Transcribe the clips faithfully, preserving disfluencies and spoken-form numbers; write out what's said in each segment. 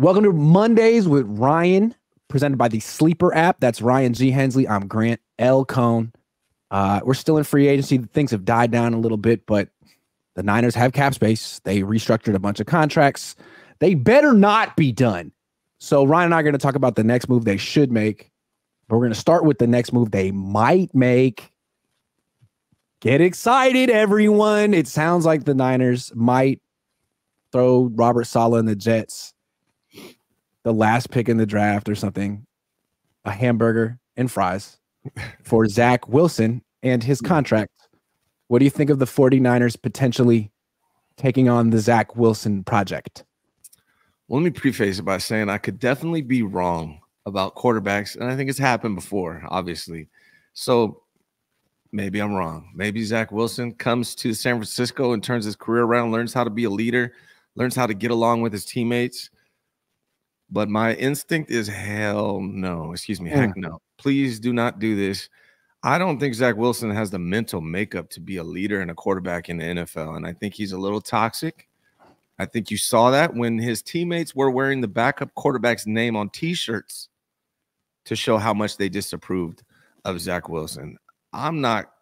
Welcome to Mondays with Ryan, presented by the Sleeper app. That's Ryan G. Hensley. I'm Grant L. Cohn. Uh, we're still in free agency. Things have died down a little bit, but the Niners have cap space. They restructured a bunch of contracts. They better not be done. So Ryan and I are going to talk about the next move they should make, but we're going to start with the next move they might make. Get excited, everyone. It sounds like the Niners might throw Robert Saleh and the Jets the last pick in the draft or something, a hamburger and fries for Zach Wilson and his contract. What do you think of the 49ers potentially taking on the Zach Wilson project? Well, let me preface it by saying I could definitely be wrong about quarterbacks, and I think it's happened before, obviously. So maybe I'm wrong. Maybe Zach Wilson comes to San Francisco and turns his career around, learns how to be a leader, learns how to get along with his teammates. But my instinct is hell no. Excuse me, yeah. heck no. Please do not do this. I don't think Zach Wilson has the mental makeup to be a leader and a quarterback in the N F L, and I think he's a little toxic. I think you saw that when his teammates were wearing the backup quarterback's name on T-shirts to show how much they disapproved of Zach Wilson. I'm not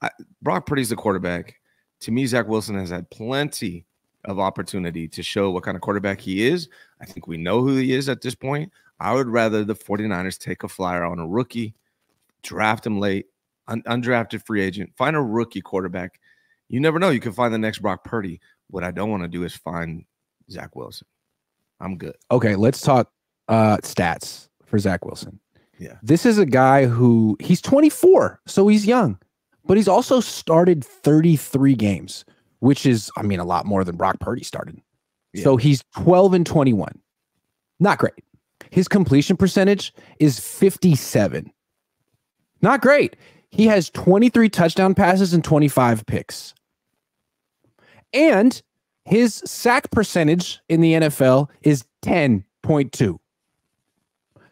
I, Brock Purdy's the quarterback. To me, Zach Wilson has had plenty of opportunity to show what kind of quarterback he is. I think we know who he is at this point. I would rather the 49ers take a flyer on a rookie, draft him late, un undrafted free agent, find a rookie quarterback. You never know. You can find the next Brock Purdy. What I don't want to do is find Zach Wilson. I'm good. Okay, let's talk uh, stats for Zach Wilson. Yeah. This is a guy who, he's twenty-four, so he's young, but he's also started thirty-three games, which is, I mean, a lot more than Brock Purdy started. Yeah. So he's twelve and twenty-one. Not great. His completion percentage is fifty-seven. Not great. He has twenty-three touchdown passes and twenty-five picks. And his sack percentage in the N F L is ten point two.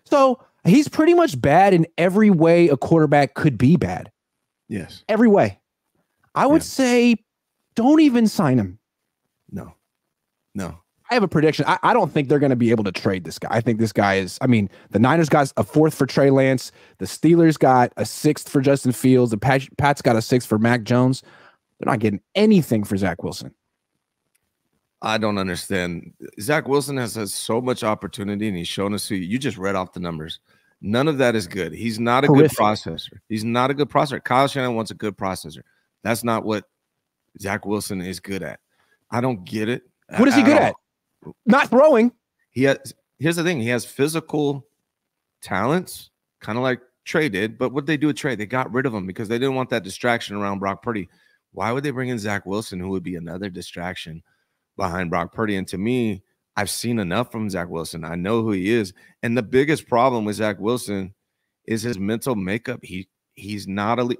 So he's pretty much bad in every way a quarterback could be bad. Yes. Every way. I would yeah. say don't even sign him. No. No. I have a prediction. I, I don't think they're going to be able to trade this guy. I think this guy is, I mean, the Niners got a fourth for Trey Lance. The Steelers got a sixth for Justin Fields. The Pat, Pats got a sixth for Mac Jones. They're not getting anything for Zach Wilson. I don't understand. Zach Wilson has had so much opportunity, and he's shown us who you just read off the numbers. None of that is good. He's not a Horrific. good processor. He's not a good processor. Kyle Shanahan wants a good processor. That's not what Zach Wilson is good at. I don't get it. What is he good at? Not throwing. He has. Here's the thing. He has physical talents, kind of like Trey did. But what did they do with Trey? They got rid of him because they didn't want that distraction around Brock Purdy. Why would they bring in Zach Wilson, who would be another distraction behind Brock Purdy? And to me, I've seen enough from Zach Wilson. I know who he is. And the biggest problem with Zach Wilson is his mental makeup. He he's not a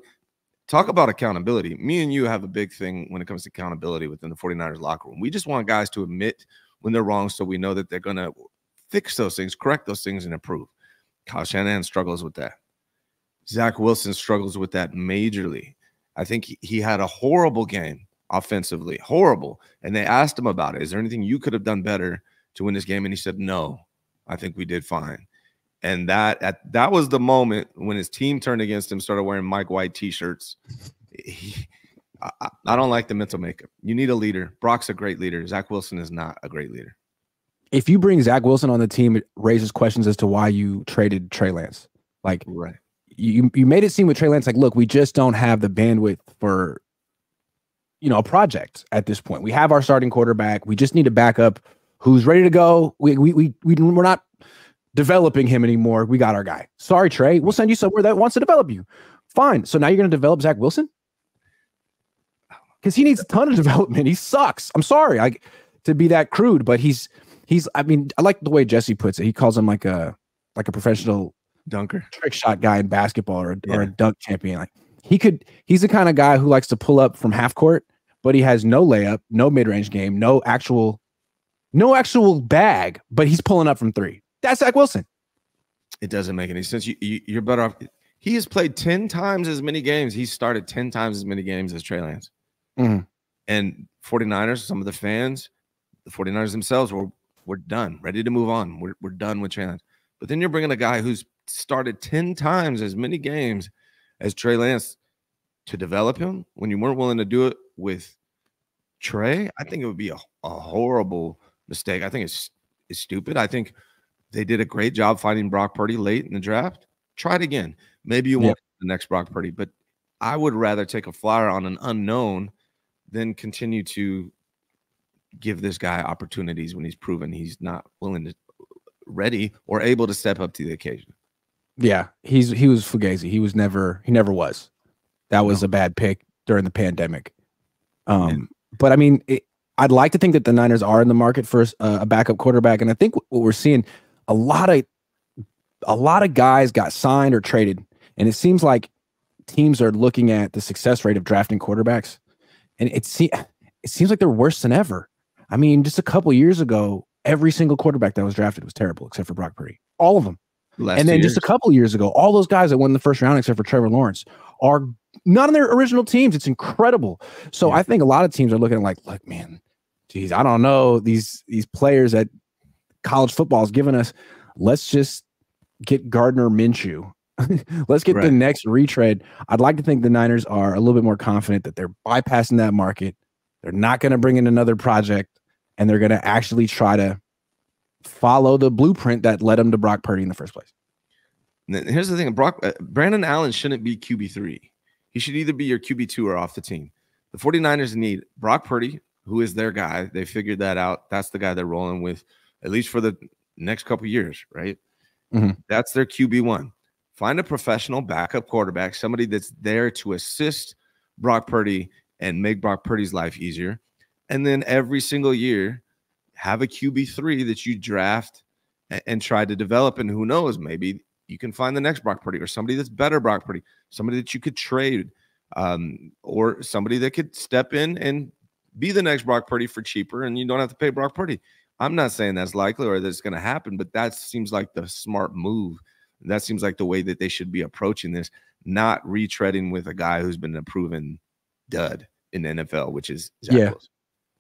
talk about accountability. Me and you have a big thing when it comes to accountability within the 49ers locker room. We just want guys to admit when they're wrong so we know that they're going to fix those things, correct those things, and improve. Kyle Shanahan struggles with that. Zach Wilson struggles with that majorly. I think he, he had a horrible game offensively, horrible. And they asked him about it. Is there anything you could have done better to win this game? And he said, no, I think we did fine. And that at, that was the moment when his team turned against him, started wearing Mike White T-shirts. I, I don't like the mental makeup. You need a leader. Brock's a great leader. Zach Wilson is not a great leader. If you bring Zach Wilson on the team, it raises questions as to why you traded Trey Lance. Like, right. You, you made it seem with Trey Lance like, look, we just don't have the bandwidth for, you know, a project at this point. We have our starting quarterback. We just need a backup who's ready to go. We, we, we, we, we're not developing him anymore. We got our guy. Sorry, Trey. We'll send you somewhere that wants to develop you. Fine. So now you're going to develop Zach Wilson? Because he needs a ton of development. He sucks. I'm sorry I, to be that crude, but he's, he's, I mean, I like the way Jesse puts it. He calls him like a, like a professional dunker, trick shot guy in basketball, or, yeah. or a dunk champion. Like he could, he's the kind of guy who likes to pull up from half court, but he has no layup, no mid-range game, no actual, no actual bag, but he's pulling up from three. That's Zach Wilson. It doesn't make any sense. You, you, you're better off. He has played ten times as many games. He started ten times as many games as Trey Lance. Mm-hmm. And 49ers, some of the fans, the 49ers themselves were we're done, ready to move on. We're, we're done with Trey Lance. But then you're bringing a guy who's started ten times as many games as Trey Lance to develop him when you weren't willing to do it with Trey. I think it would be a, a horrible mistake. I think it's, it's stupid. I think they did a great job finding Brock Purdy late in the draft. Try it again. Maybe you won't yeah. get the next Brock Purdy, but I would rather take a flyer on an unknown than continue to give this guy opportunities when he's proven he's not willing to, ready or able to step up to the occasion. Yeah, he's he was fugazi. He was never he never was. That was no. a bad pick during the pandemic. Um, yeah. But I mean, it, I'd like to think that the Niners are in the market for uh, a backup quarterback, and I think what we're seeing a lot of a lot of guys got signed or traded, and it seems like teams are looking at the success rate of drafting quarterbacks, and it see it seems like they're worse than ever. I mean, just a couple years ago, every single quarterback that was drafted was terrible, except for Brock Purdy. All of them. Last and then just years. a couple years ago, all those guys that won the first round, except for Trevor Lawrence, are not on their original teams. It's incredible. So yeah. I think a lot of teams are looking at like, like, man, geez, I don't know. These, these players that college football is giving us, let's just get Gardner Minshew. Let's get right. the next retread. I'd like to think the Niners are a little bit more confident that they're bypassing that market. They're not going to bring in another project. And they're going to actually try to follow the blueprint that led them to Brock Purdy in the first place. Here's the thing. Brock, uh, Brandon Allen shouldn't be Q B three. He should either be your Q B two or off the team. The 49ers need Brock Purdy, who is their guy. They figured that out. That's the guy they're rolling with, at least for the next couple years, right? Mm-hmm. That's their Q B one. Find a professional backup quarterback, somebody that's there to assist Brock Purdy and make Brock Purdy's life easier. And then every single year, have a Q B three that you draft and, and try to develop. And who knows, maybe you can find the next Brock Purdy or somebody that's better Brock Purdy, somebody that you could trade um, or somebody that could step in and be the next Brock Purdy for cheaper and you don't have to pay Brock Purdy. I'm not saying that's likely or that's going to happen, but that seems like the smart move. That seems like the way that they should be approaching this, not retreading with a guy who's been a proven dud in the N F L, which is Zach Wilson. Yeah.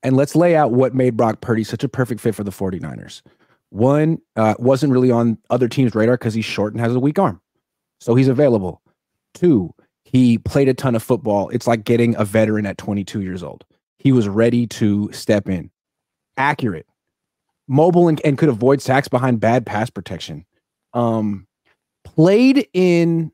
And let's lay out what made Brock Purdy such a perfect fit for the 49ers. One, uh, wasn't really on other teams' radar because he's short and has a weak arm. So he's available. Two, he played a ton of football. It's like getting a veteran at twenty-two years old. He was ready to step in. Accurate. Mobile and, and could avoid sacks behind bad pass protection. Um, played in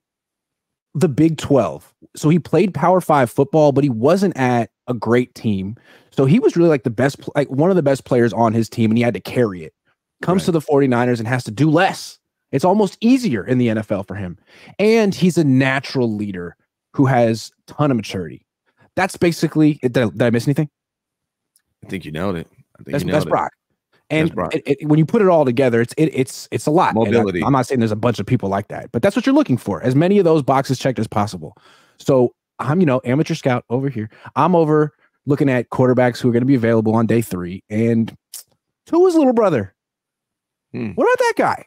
the Big twelve. So he played Power five football, but he wasn't at a great team. So he was really like the best, like one of the best players on his team, and he had to carry it. Comes right. to the 49ers and has to do less. It's almost easier in the N F L for him. And he's a natural leader who has a ton of maturity. That's basically it. Did I, did I miss anything? I think you nailed it. I think that's, you nailed that's it. Brock. And that's Brock. It, it, when you put it all together, it's it, it's it's a lot. Mobility. I, I'm not saying there's a bunch of people like that, but that's what you're looking for. As many of those boxes checked as possible. So I'm, you know, amateur scout over here. I'm over looking at quarterbacks who are going to be available on day three. And who is little brother? Hmm. What about that guy?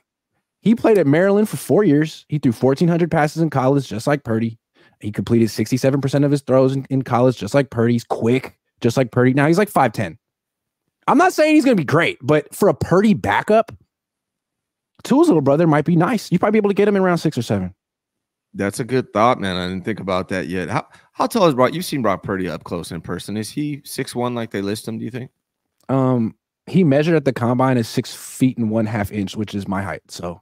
He played at Maryland for four years. He threw fourteen hundred passes in college, just like Purdy. He completed sixty-seven percent of his throws in, in college, just like Purdy. He's quick, just like Purdy. Now he's like five ten. I'm not saying he's going to be great, but for a Purdy backup, Tua's little brother might be nice. You probably be able to get him in round six or seven. That's a good thought, man. I didn't think about that yet. How how tall is Brock? You've seen Brock Purdy up close in person. Is he six one like they list him, do you think? Um, he measured at the combine as six feet and one half inch, which is my height. So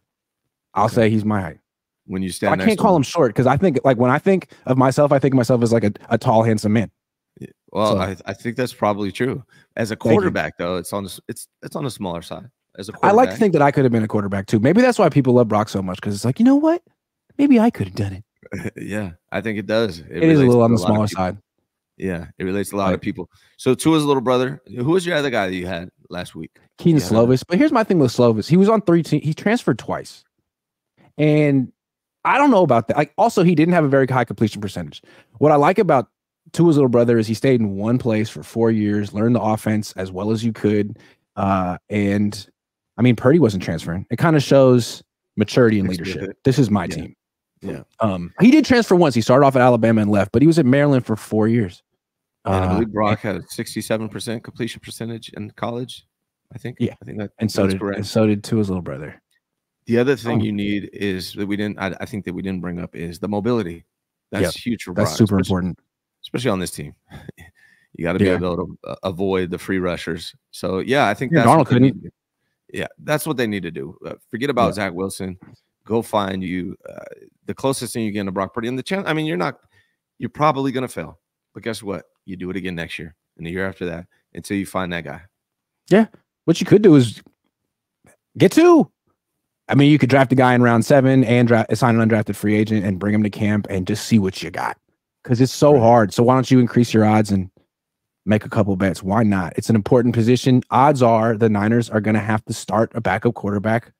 I'll okay. say he's my height. When you stand I can't call him, him short because I think like when I think of myself, I think of myself as like a, a tall, handsome man. Yeah. Well, so, I, I think that's probably true. As a quarterback, though, it's on the it's it's on the smaller side. As a quarterback. I like to think that I could have been a quarterback too. Maybe that's why people love Brock so much, because it's like, you know what? Maybe I could have done it. Yeah, I think it does. It, it is a little on the smaller side. Yeah, it relates to a lot right. of people. So Tua's little brother. Who was your other guy that you had last week? Keenan yeah. Slovis. But here's my thing with Slovis. He was on three teams. He transferred twice. And I don't know about that. Like, also, he didn't have a very high completion percentage. What I like about Tua's little brother is he stayed in one place for four years, learned the offense as well as you could. Uh, and, I mean, Purdy wasn't transferring. It kind of shows maturity and leadership. This is my yeah. team. Yeah. Um, he did transfer once. He started off at Alabama and left, but he was at Maryland for four years. And uh, I believe Brock had a sixty-seven percent completion percentage in college. I think. Yeah, I think that. And so did, correct. And so did Tua's little brother. The other thing oh. you need is that we didn't. I, I think that we didn't bring up is the mobility. That's yep. huge for Brock. That's super especially, important, especially on this team. You got to be yeah. able to uh, avoid the free rushers. So yeah, I think yeah, that's Darnold what they need. Need. Yeah, that's what they need to do. Uh, forget about yeah. Zach Wilson. Go find you uh, the closest thing you get to Brock Purdy. And the chance, I mean, you're not. You're probably going to fail, but guess what? You do it again next year and the year after that until you find that guy. Yeah. What you could do is get two. I mean, you could draft a guy in round seven and draft, sign an undrafted free agent and bring him to camp and just see what you got because it's so right. hard. So why don't you increase your odds and make a couple bets? Why not? It's an important position. Odds are the Niners are going to have to start a backup quarterback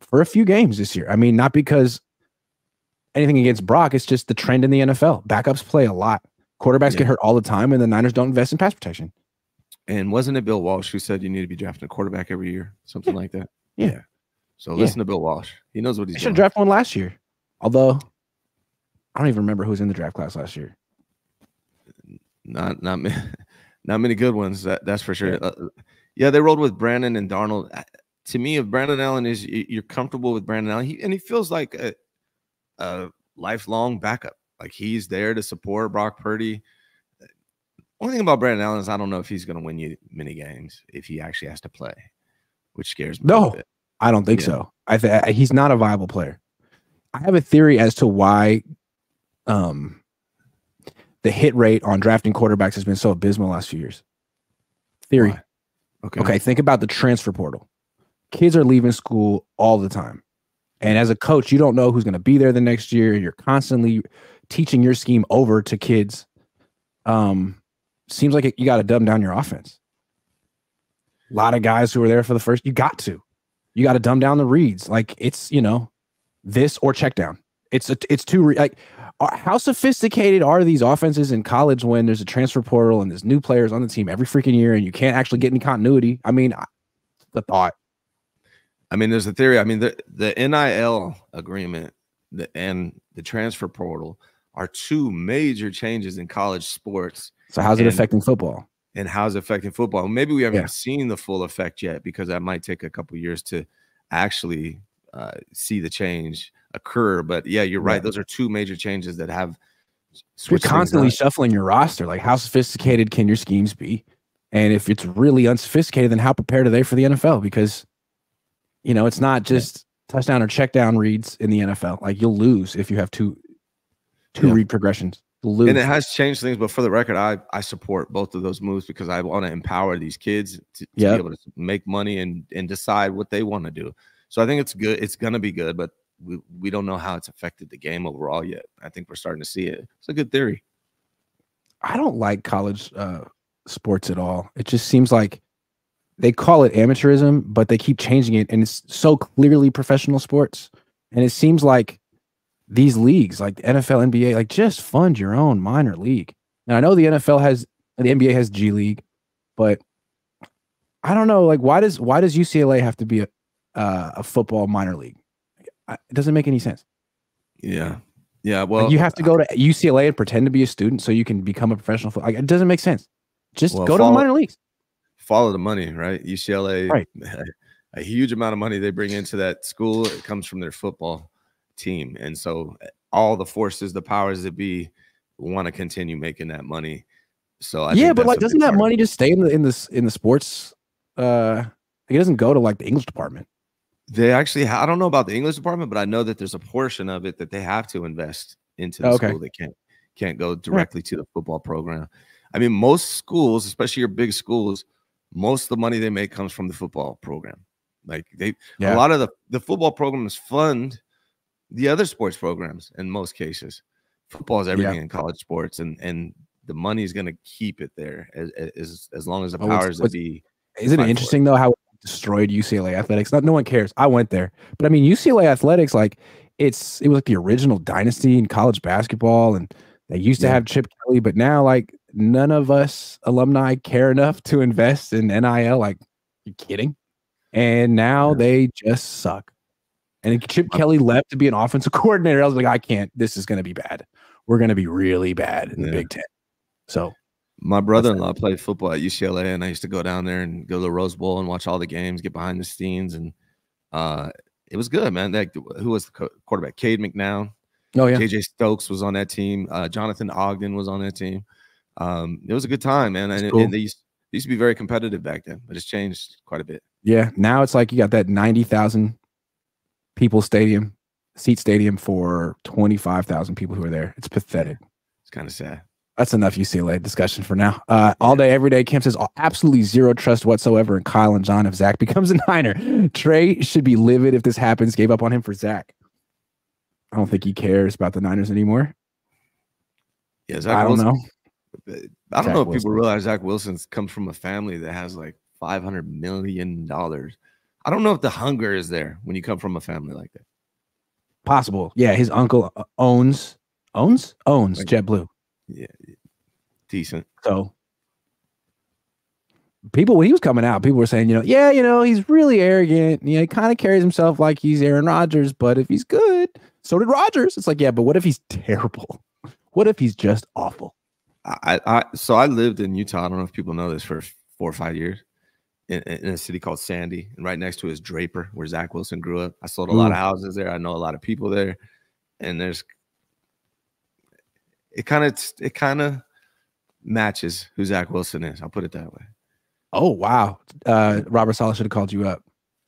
for a few games this year. I mean, not because anything against Brock. It's just the trend in the N F L. Backups play a lot. Quarterbacks yeah. get hurt all the time, and the Niners don't invest in pass protection. And wasn't it Bill Walsh who said you need to be drafting a quarterback every year? Something yeah. like that. Yeah. yeah. So yeah. listen to Bill Walsh. He knows what he's doing. I should draft one last year. Although, I don't even remember who was in the draft class last year. Not not, not many good ones, that, that's for sure. Yeah. Uh, yeah, they rolled with Brandon and Darnold. To me, if Brandon Allen is – you're comfortable with Brandon Allen, he, and he feels like a, a lifelong backup. Like, he's there to support Brock Purdy. Only thing about Brandon Allen is I don't know if he's going to win you many games if he actually has to play, which scares me. No, I don't think yeah. so. I th he's not a viable player. I have a theory as to why um, the hit rate on drafting quarterbacks has been so abysmal the last few years. Theory. Why? Okay. Okay, think about the transfer portal. Kids are leaving school all the time. And as a coach, you don't know who's going to be there the next year. You're constantly teaching your scheme over to kids. Um, seems like it, you got to dumb down your offense. A lot of guys who are there for the first, you got to. You got to dumb down the reads. Like, it's, you know, this or check down. It's, a, it's too, re like, are, how sophisticated are these offenses in college when there's a transfer portal and there's new players on the team every freaking year and you can't actually get any continuity? I mean, I, the thought. I mean, there's a theory. I mean, the, the N I L agreement the, and the transfer portal are two major changes in college sports. So how's it and, affecting football? And how's it affecting football? Maybe we haven't yeah. seen the full effect yet because that might take a couple years to actually uh, see the change occur. But, yeah, you're right. Yeah. Those are two major changes that have switched things up. You're constantly shuffling your roster. Like, how sophisticated can your schemes be? And if it's really unsophisticated, then how prepared are they for the N F L? Because – you know, it's not just touchdown or check down reads in the N F L. Like, you'll lose if you have two two yeah. read progressions. You'll lose. And it has changed things, but for the record, I, I support both of those moves because I want to empower these kids to, to yep. be able to make money and, and decide what they want to do. So I think it's good. It's going to be good, but we, we don't know how it's affected the game overall yet. I think we're starting to see it. It's a good theory. I don't like college uh, sports at all. It just seems like they call it amateurism, but they keep changing it, and it's so clearly professional sports. And it seems like these leagues, like the N F L, N B A, like, just fund your own minor league. Now, I know the N F L has, the N B A has G League, but I don't know, like, why does why does U C L A have to be a uh, a football minor league? It doesn't make any sense. Yeah, yeah. Well, like, you have to go to U C L A and pretend to be a student so you can become a professional. Like, it doesn't make sense. Just well, go to the minor leagues. Follow the money, right? U C L A, right. A, a huge amount of money they bring into that school. It comes from their football team. And so all the forces, the powers that be, want to continue making that money. So I yeah, think but like, doesn't that money just stay in the in the in the sports? Uh, it doesn't go to like the English department. They actually, I don't know about the English department, but I know that there's a portion of it that they have to invest into the okay. school. They can't can't go directly right. to the football program. I mean, most schools, especially your big schools. Most of the money they make comes from the football program. Like they, yeah. a lot of the, the football programs fund the other sports programs in most cases. Football is everything yeah. in college sports, and and the money is going to keep it there as, as as long as the powers that be. Isn't it interesting though how it destroyed U C L A athletics? Not no one cares. I went there, but I mean U C L A athletics, like it's it was like the original dynasty in college basketball, and they used to yeah. have Chip Kelly, but now like. None of us alumni care enough to invest in N I L. Like, you're kidding. And now yeah. they just suck. And Chip I'm, Kelly left to be an offensive coordinator. I was like, I can't. This is going to be bad. We're going to be really bad in yeah. the Big Ten. So My brother-in-law played football at U C L A, and I used to go down there and go to the Rose Bowl and watch all the games, get behind the scenes, and uh, it was good, man. That, who was the quarterback? Cade McNown. Oh, yeah. J J Stokes was on that team. Uh, Jonathan Ogden was on that team. Um, it was a good time, man. And, cool. and they, used, they used to be very competitive back then, but it's changed quite a bit. Yeah, now it's like you got that ninety thousand people stadium, seat stadium for twenty-five thousand people who are there. It's pathetic. It's kind of sad. That's enough U C L A discussion for now. Uh, all day, every day, Kim says, absolutely zero trust whatsoever in Kyle and John if Zach becomes a Niner. Trey should be livid if this happens. Gave up on him for Zach. I don't think he cares about the Niners anymore. Yeah, Zach I don't Wilson, know. I don't Zach know if Wilson. people realize Zach Wilson comes from a family that has like five hundred million dollars. I don't know if the hunger is there when you come from a family like that. Possible. Yeah, his uncle owns, owns? Owns like, JetBlue. Yeah, decent. So people, when he was coming out, people were saying, you know, yeah, you know, he's really arrogant. You know, he kind of carries himself like he's Aaron Rodgers, but if he's good, so did Rodgers. It's like, yeah, but what if he's terrible? What if he's just awful? I, I so I lived in Utah. I don't know if people know this for four or five years in, in a city called Sandy, and right next to is Draper, where Zach Wilson grew up. I sold a Ooh. lot of houses there. I know a lot of people there, and there's. It kind of it kind of matches who Zach Wilson is. I'll put it that way. Oh wow, uh, Robert Saleh should have called you up.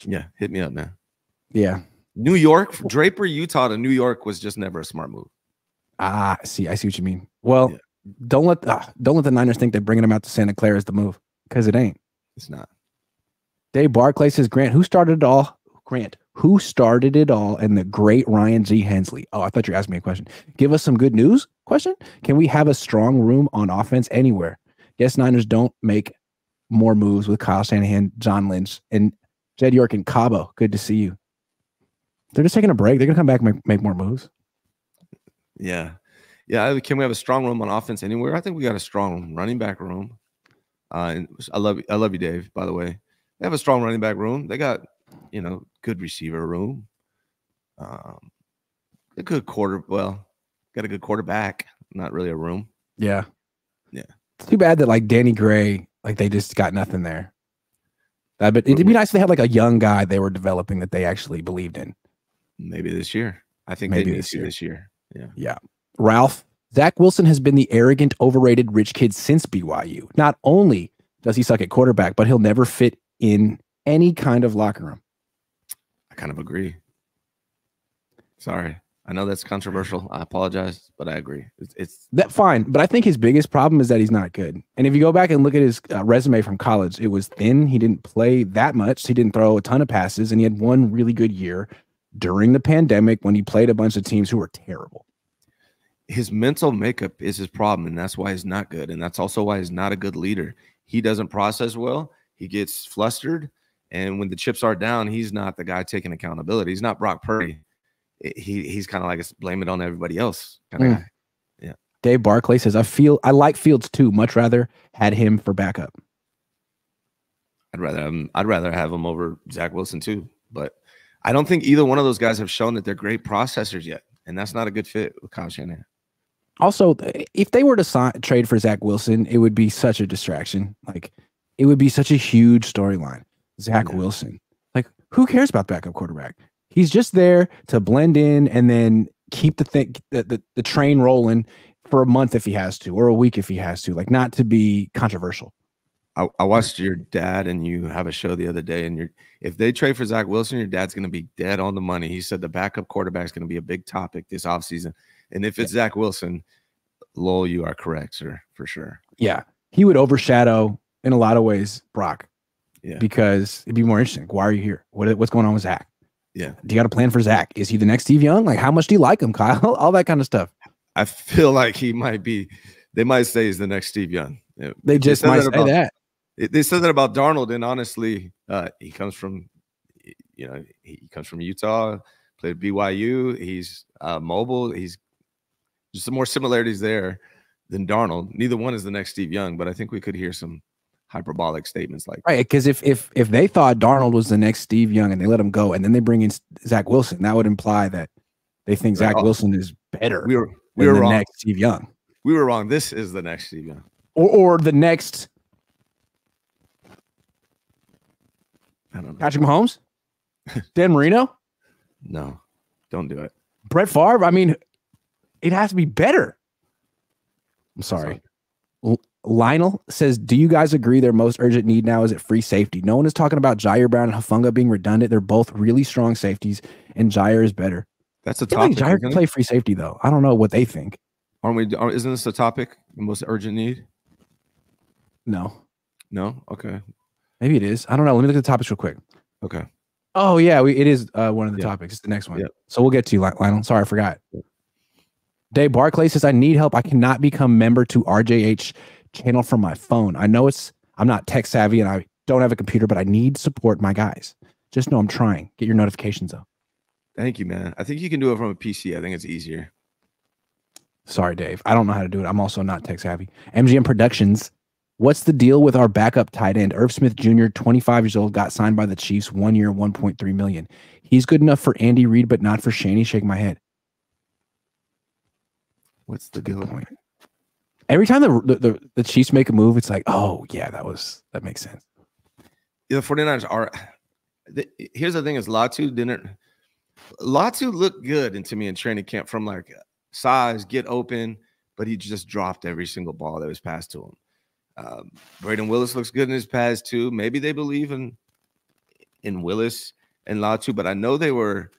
Yeah, hit me up, man. Yeah, New York, Draper, Utah to New York was just never a smart move. Ah, see, I see what you mean. Well, yeah. don't let uh, don't let the Niners think that bringing him out to Santa Clara is the move, because it ain't. It's not. Dave Barclay says, Grant, who started it all? Grant. Who started it all and the great Ryan G. Hensley? Oh, I thought you were asking me a question. Give us some good news? Question. Can we have a strong room on offense anywhere? Yes, Niners don't make more moves with Kyle Shanahan, John Lynch, and Jed York and Cabo. Good to see you. They're just taking a break. They're going to come back and make, make more moves. Yeah. Yeah. Can we have a strong room on offense anywhere? I think we got a strong running back room. Uh, and I love, I love you, Dave, by the way. They have a strong running back room. They got, you know, good receiver room, um, a good quarter. Well, got a good quarterback. Not really a room. Yeah, yeah. It's too bad that like Danny Gray, like they just got nothing there. Uh, but it'd be nice if they had like a young guy they were developing that they actually believed in. Maybe this year. I think maybe they this year. This year. Yeah. Yeah. Ralph, Zach Wilson has been the arrogant, overrated rich kid since B Y U. Not only does he suck at quarterback, but he'll never fit in any kind of locker room. I kind of agree. Sorry. I know that's controversial. I apologize, but I agree. It's, it's that fine. But I think his biggest problem is that he's not good. And if you go back and look at his uh, resume from college, it was thin. He didn't play that much. He didn't throw a ton of passes, and he had one really good year during the pandemic when he played a bunch of teams who were terrible. His mental makeup is his problem, and that's why he's not good. And that's also why he's not a good leader. He doesn't process well. He gets flustered. And when the chips are down, he's not the guy taking accountability. He's not Brock Purdy. He he's kind of like a blame it on everybody else kind of mm. guy. Yeah. Dave Barclay says, I feel I like Fields too. Much rather had him for backup. I'd rather um, I'd rather have him over Zach Wilson too. But I don't think either one of those guys have shown that they're great processors yet, and that's not a good fit with Kyle Shanahan. Also, if they were to sign, trade for Zach Wilson, it would be such a distraction. Like it would be such a huge storyline. Zach yeah. Wilson, like who cares about backup quarterback? He's just there to blend in and then keep the thing, the, the, the train rolling for a month if he has to, or a week if he has to, like not to be controversial. I, I watched your dad and you have a show the other day, and you're, if they trade for Zach Wilson, your dad's going to be dead on the money. He said the backup quarterback is going to be a big topic this offseason. And if it's yeah. Zach Wilson, lol, you are correct, sir, for sure. Yeah, he would overshadow in a lot of ways Brock yeah. because it'd be more interesting. Why are you here? What, what's going on with Zach? Yeah. Do you got a plan for Zach? Is he the next Steve Young? Like, how much do you like him, Kyle? All that kind of stuff. I feel like he might be. They might say he's the next Steve Young. They just might say that. They said that about Darnold, and honestly, uh, he comes from, you know, he comes from Utah, played at B Y U. He's uh, mobile. He's just some more similarities there than Darnold. Neither one is the next Steve Young, but I think we could hear some hyperbolic statements like that. Right, because if if if they thought Darnold was the next Steve Young and they let him go, and then they bring in Zach Wilson, that would imply that they think Zach Wilson is better. We were we were wrong. Next Steve Young. We were wrong. This is the next Steve Young. or or the next I don't know. Patrick Mahomes? Dan Marino? No, don't do it. Brett Favre? I mean, it has to be better. I'm sorry. sorry. Lionel says, do you guys agree their most urgent need now is at free safety? No one is talking about Jair Brown and Hufanga being redundant. They're both really strong safeties, and Jair is better. That's a topic. Jair can play free safety, though. I don't know what they think. Aren't we? Aren't, isn't this a topic? The most urgent need? No. No? Okay. Maybe it is. I don't know. Let me look at the topics real quick. Okay. Oh, yeah. We, it is uh, one of the yeah. topics. It's the next one. Yeah. So we'll get to you, Lionel. Sorry, I forgot. Yeah. Dave Barclay says, I need help. I cannot become member to R J H channel from my phone. I know it's, I'm not tech savvy and I don't have a computer, but I need support, my guys. Just know I'm trying. Get your notifications up. Thank you, man. I think you can do it from a P C. I think it's easier. Sorry, Dave. I don't know how to do it. I'm also not tech savvy. M G M Productions. What's the deal with our backup tight end? Irv Smith Junior, twenty-five years old, got signed by the Chiefs, one year, one point three million dollars. He's good enough for Andy Reid, but not for Shaney. Shake my head. What's the deal? Point? Every time the, the the Chiefs make a move, it's like, oh yeah, that was that makes sense. Yeah, the 49ers are. The, here's the thing: is LaTu didn't. LaTu looked good and to me in training camp from like size, get open, but he just dropped every single ball that was passed to him. Um, Brayden Willis looks good in his pass too. Maybe they believe in in Willis and LaTu, but I know they were.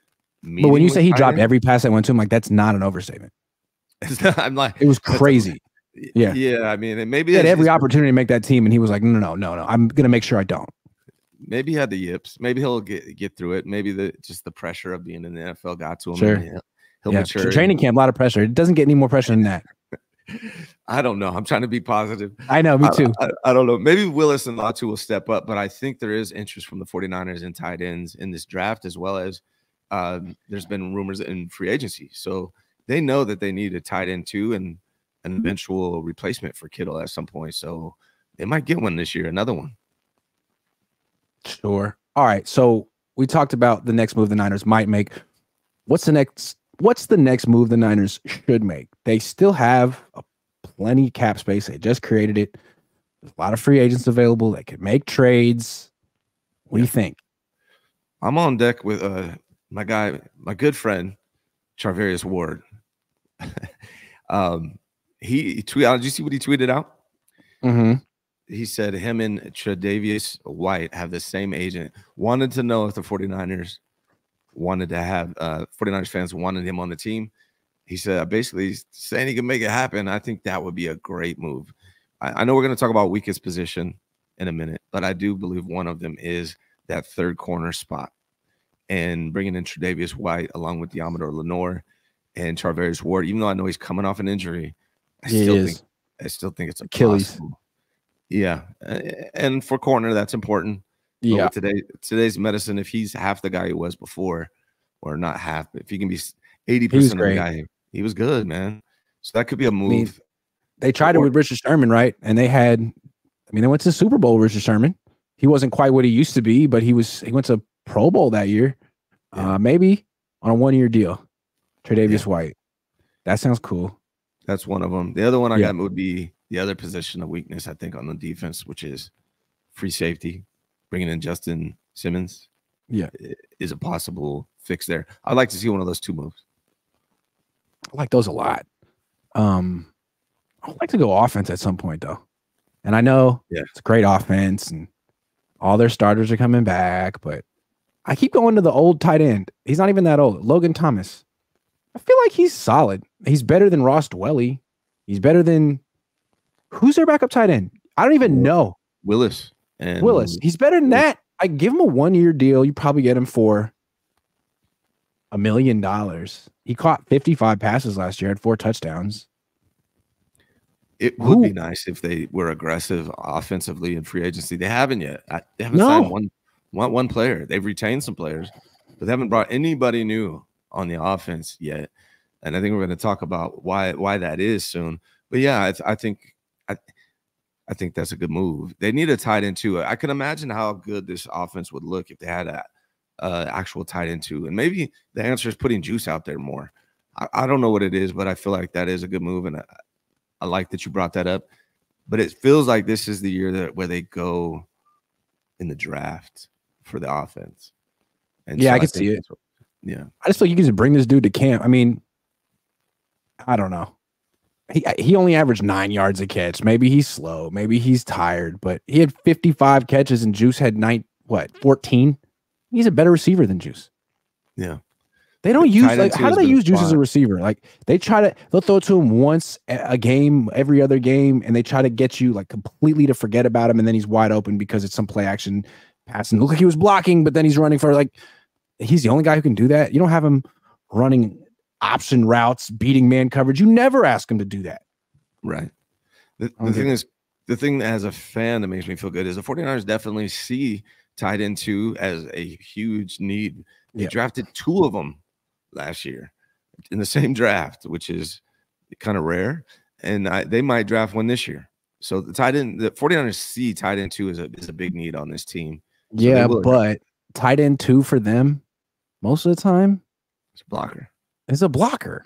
But when you say he Ryan, dropped every pass that went to him, like that's not an overstatement. It's not, I'm like, it was crazy. Yeah, yeah. I mean, and maybe he had every just, opportunity to make that team, and he was like, no, no, no, no. I'm gonna make sure I don't. Maybe he had the yips. Maybe he'll get get through it. Maybe the just the pressure of being in the N F L got to him. Sure. He'll, he'll yeah. mature. Training camp, a lot of pressure. It doesn't get any more pressure than that. I don't know. I'm trying to be positive. I know, me too. I, I, I don't know. Maybe Willis and LaTu will step up, but I think there is interest from the 49ers and tight ends in this draft, as well as um, there's been rumors in free agency. So they know that they need a tight end too, and an eventual replacement for Kittle at some point. So they might get one this year, another one. Sure. All right. So we talked about the next move the Niners might make. What's the next? What's the next move the Niners should make? They still have a plenty cap space. They just created it. There's a lot of free agents available. They could make trades. What yeah. do you think? I'm on deck with uh, my guy, my good friend, Charvarius Ward. um, he tweeted. Did you see what he tweeted out? Mm-hmm. He said him and Tre'Davious White have the same agent. Wanted to know if the 49ers wanted to have uh, 49ers fans wanted him on the team. He said basically saying he can make it happen. I think that would be a great move. I, I know we're going to talk about weakest position in a minute, but I do believe one of them is that third corner spot. And bringing in Tre'Davious White along with Diamador Lenore and Charvarius Ward, even though I know he's coming off an injury, I he still is. think I still think it's Achilles. Possible. Yeah, and for corner, that's important. Yeah, with today today's medicine, if he's half the guy he was before, or not half, but if he can be eighty percent of the guy, he was good, man. So that could be a move. I mean, they tried it with Richard Sherman, right? And they had, I mean, they went to the Super Bowl with Richard Sherman. He wasn't quite what he used to be, but he was. He went to Pro Bowl that year, yeah. uh, maybe on a one-year deal. Tre'Davious yeah. White, that sounds cool. That's one of them. The other one I yeah. got would be. The other position of weakness, I think, on the defense, which is free safety, bringing in Justin Simmons, yeah, is a possible fix there. I'd like to see one of those two moves. I like those a lot. Um, I would like to go offense at some point, though. And I know yeah. it's a great offense, and all their starters are coming back, but I keep going to the old tight end. He's not even that old. Logan Thomas. I feel like he's solid. He's better than Ross Dwelley. He's better than... Who's their backup tight end? I don't even know. Willis. And Willis. He's better than that. I give him a one-year deal. You probably get him for a million dollars. He caught fifty-five passes last year, had four touchdowns. It would Who? be nice if they were aggressive offensively in free agency. They haven't yet. They haven't no. signed one, one, one player. They've retained some players, but they haven't brought anybody new on the offense yet. And I think we're going to talk about why why that is soon. But, yeah, I, I think – I, I think that's a good move. They need a tight end too. I can imagine how good this offense would look if they had a, a actual tight end too. And maybe the answer is putting Juice out there more. I, I don't know what it is, but I feel like that is a good move, and I, I like that you brought that up. But it feels like this is the year that where they go in the draft for the offense. And yeah, so I, I can see it. Yeah, I just feel like you can just bring this dude to camp. I mean, I don't know. He he only averaged nine yards a catch. Maybe he's slow. Maybe he's tired. But he had fifty-five catches, and Juice had nine. What, fourteen? He's a better receiver than Juice. Yeah. They don't use, like, how do they use Juice as a receiver? Like, they try to, they'll throw it to him once a game, every other game, and they try to get you, like, completely to forget about him, and then he's wide open because it's some play action pass, and look like he was blocking, but then he's running for, like, he's the only guy who can do that. You don't have him running option routes, beating man coverage. You never ask him to do that. Right. The, the thing is, the thing that as a fan that makes me feel good is the 49ers definitely see tight end two as a huge need. They yep. drafted two of them last year in the same draft, which is kind of rare, and I, they might draft one this year. So the tight end, the 49ers see tight end two is a, is a big need on this team. So yeah, but tight end two for them most of the time it's a blocker. It's a blocker.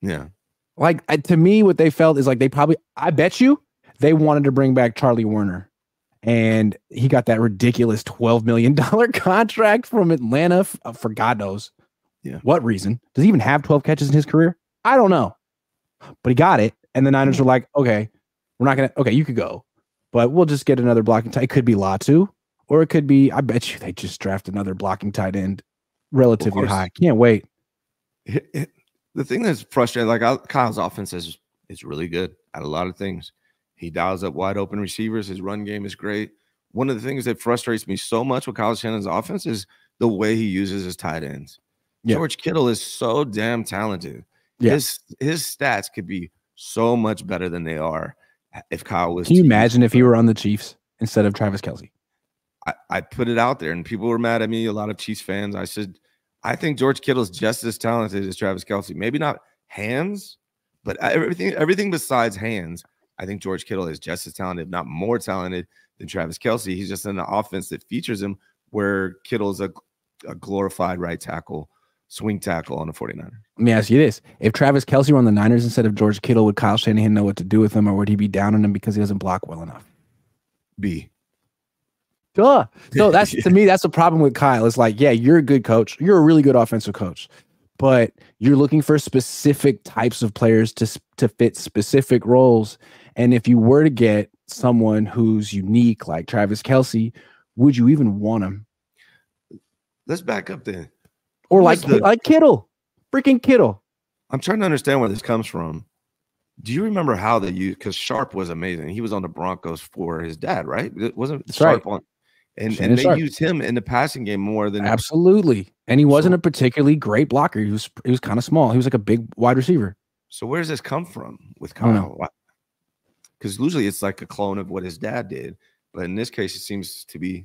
Yeah. Like, I, to me, what they felt is like they probably, I bet you they wanted to bring back Charlie Warner, and he got that ridiculous twelve million dollar contract from Atlanta for, for God knows yeah. what reason. Does he even have twelve catches in his career? I don't know. But he got it, and the Niners were like, okay, we're not going to, okay, you could go, but we'll just get another blocking tight. It could be LaTu, or it could be, I bet you they just draft another blocking tight end relatively high. Can't wait. It, it, the thing that's frustrating, like I, Kyle's offense is, is really good at a lot of things. He dials up wide open receivers. His run game is great. One of the things that frustrates me so much with Kyle Shanahan's offense is the way he uses his tight ends. Yeah. George Kittle is so damn talented. Yeah. His his stats could be so much better than they are if Kyle was. Can you imagine if he were on the Chiefs instead of Travis Kelce? I, I put it out there, and people were mad at me, a lot of Chiefs fans. I said, I think George Kittle's just as talented as Travis Kelce. Maybe not hands, but everything everything besides hands, I think George Kittle is just as talented, if not more talented than Travis Kelce. He's just in the offense that features him, where Kittle's a, a glorified right tackle, swing tackle on the 49ers. Let me ask you this. If Travis Kelce were on the Niners instead of George Kittle, would Kyle Shanahan know what to do with him, or would he be down on him because he doesn't block well enough? B. Duh. No, that's to me, that's the problem with Kyle. It's like, yeah, you're a good coach. You're a really good offensive coach, but you're looking for specific types of players to, to fit specific roles. And if you were to get someone who's unique like Travis Kelce, would you even want him? Let's back up then. Or like, the, like Kittle. Freaking Kittle. I'm trying to understand where this comes from. Do you remember how they used, because Sharp was amazing. He was on the Broncos for his dad, right? It wasn't That's Sharp right. on. And, and they Sharp. used him in the passing game more than absolutely. And he wasn't so, a particularly great blocker. He was he was kind of small. He was like a big wide receiver. So where does this come from with Kyle? Because usually it's like a clone of what his dad did, but in this case, it seems to be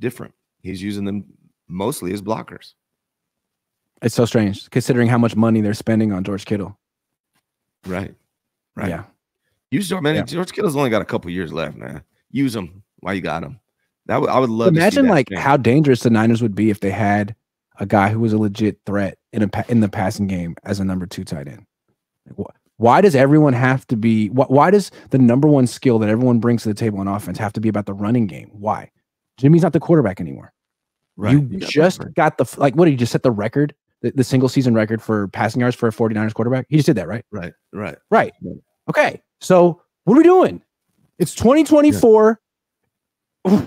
different. He's using them mostly as blockers. It's so strange considering how much money they're spending on George Kittle. Right, right. Yeah, use George. Man, yeah. George Kittle's only got a couple years left, man. Use him while you got him. That I would love. Imagine to see like that, how dangerous the Niners would be if they had a guy who was a legit threat in a in the passing game as a number two tight end. Why does everyone have to be? Why, why does the number one skill that everyone brings to the table on offense have to be about the running game? Why? Jimmy's not the quarterback anymore. Right. You, you got just got the like. What did you just set the record? The, the single season record for passing yards for a 49ers quarterback. He just did that, right? Right. Right. Right. right. Okay. So what are we doing? It's twenty twenty-four. Yeah.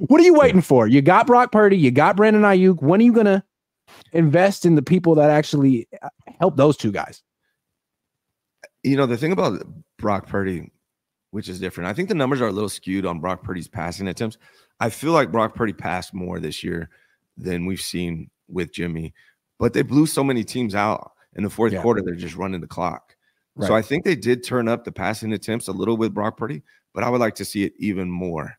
What are you waiting for? You got Brock Purdy. You got Brandon Aiyuk. When are you going to invest in the people that actually help those two guys? You know, the thing about Brock Purdy, which is different, I think the numbers are a little skewed on Brock Purdy's passing attempts. I feel like Brock Purdy passed more this year than we've seen with Jimmy, but they blew so many teams out in the fourth yeah. quarter. They're just running the clock. Right. So I think they did turn up the passing attempts a little with Brock Purdy, but I would like to see it even more.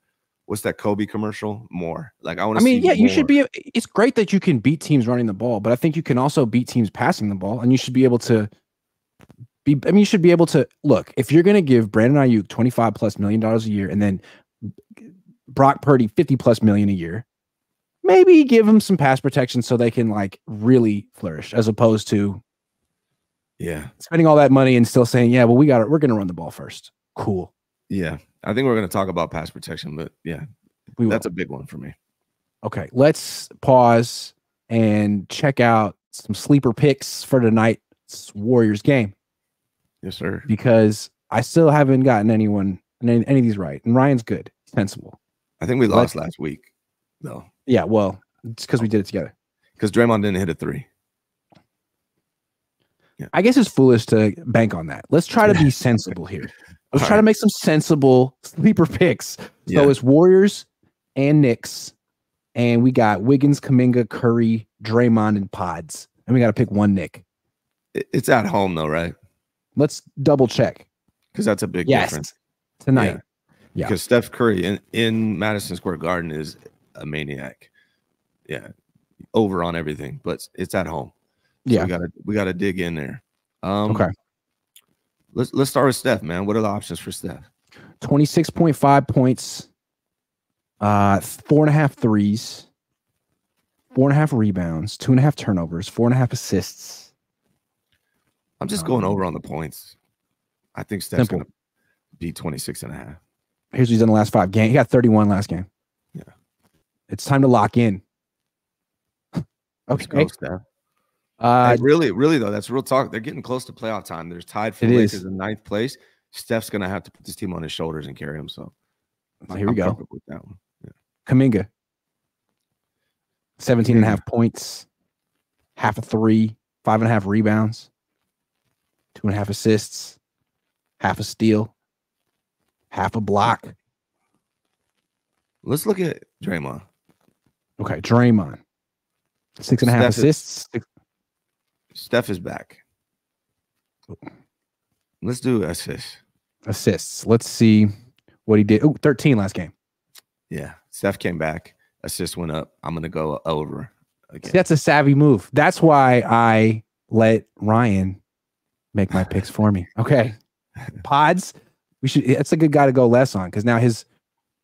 What's that Kobe commercial? More. Like I want to. I mean, see yeah, more. You should be. It's great that you can beat teams running the ball, but I think you can also beat teams passing the ball, and you should be able to be. I mean, you should be able to look if you're going to give Brandon Aiyuk twenty-five plus million dollars a year, and then Brock Purdy fifty plus million a year. Maybe give them some pass protection so they can like really flourish, as opposed to yeah spending all that money and still saying yeah, well we got it. We're going to run the ball first. Cool. Yeah, I think we're going to talk about pass protection, but yeah, we that's will. a big one for me. Okay, let's pause and check out some sleeper picks for tonight's Warriors game. Yes, sir. Because I still haven't gotten anyone any, any of these right, and Ryan's good, sensible. I think we lost let's, last week, though. Yeah, well, it's because we did it together. Because Draymond didn't hit a three. Yeah. I guess it's foolish to bank on that. Let's try to be sensible here. Let's All try right. to make some sensible sleeper picks. So yeah. it's Warriors and Knicks, and we got Wiggins, Kuminga, Curry, Draymond, and Pods, and we got to pick one Nick. It's at home though, right? Let's double check because that's a big yes. difference tonight. Yeah. Yeah. Because Steph Curry in, in Madison Square Garden is a maniac. Yeah, over on everything, but it's at home. So yeah, we gotta we gotta dig in there. Um, okay, let's let's start with Steph, man. What are the options for Steph? twenty-six point five points, uh, four and a half threes, four and a half rebounds, two and a half turnovers, four and a half assists. I'm just um, going over on the points. I think Steph's simple. gonna be twenty-six and a half. Here's what he's done the last five games. He got thirty-one last game. Yeah, it's time to lock in. okay, let's go, Steph. Uh, really, really though, that's real talk. They're getting close to playoff time. They're tied for Lakers in ninth place. Steph's gonna have to put this team on his shoulders and carry him. So, so here I'm we go. With that one. Yeah. Kuminga, seventeen and a half points, half a three, five and a half rebounds, two and a half assists, half a steal, half a block. Let's look at Draymond. Okay, Draymond, six and a half Steph assists. Is Steph is back. Let's do assists. Assists. Let's see what he did. Oh, thirteen last game. Yeah. Steph came back. Assists went up. I'm going to go over again. See, that's a savvy move. That's why I let Ryan make my picks for me. Okay. Pods. We should. That's a good guy to go less on because now his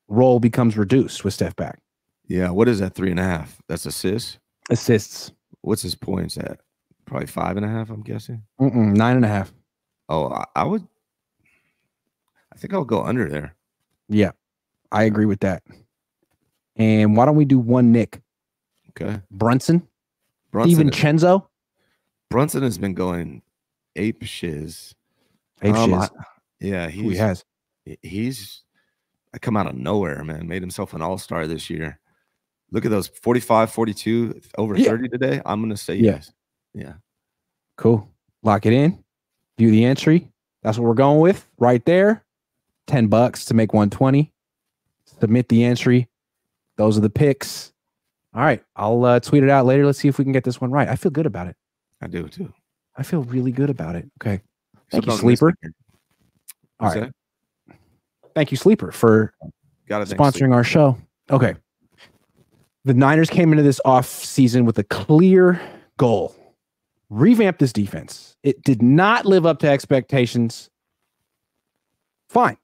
role becomes reduced with Steph back. Yeah. What is that? Three and a half. That's assists. Assists. What's his points at? Probably five and a half, I'm guessing. Mm-mm, nine and a half. Oh, I, I would. I think I'll go under there. Yeah, I agree with that. And why don't we do one Nick? Okay. Brunson. Brunson. DiVincenzo. Brunson has been going ape shiz. Ape um, shiz. I, yeah, he's, he has. He's I come out of nowhere, man. Made himself an all-star this year. Look at those forty-five, forty-two, over yeah. thirty today. I'm going to say yeah. yes. Yeah. Cool. Lock it in. View the entry. That's what we're going with right there. ten bucks to make one twenty. Submit the entry. Those are the picks. All right. I'll uh, tweet it out later. Let's see if we can get this one right. I feel good about it. I do too. I feel really good about it. Okay. Thank you, Sleeper. All right. Thank you, Sleeper, for sponsoring our show. Okay. The Niners came into this offseason with a clear goal. Revamp this defense. It did not live up to expectations. Fine.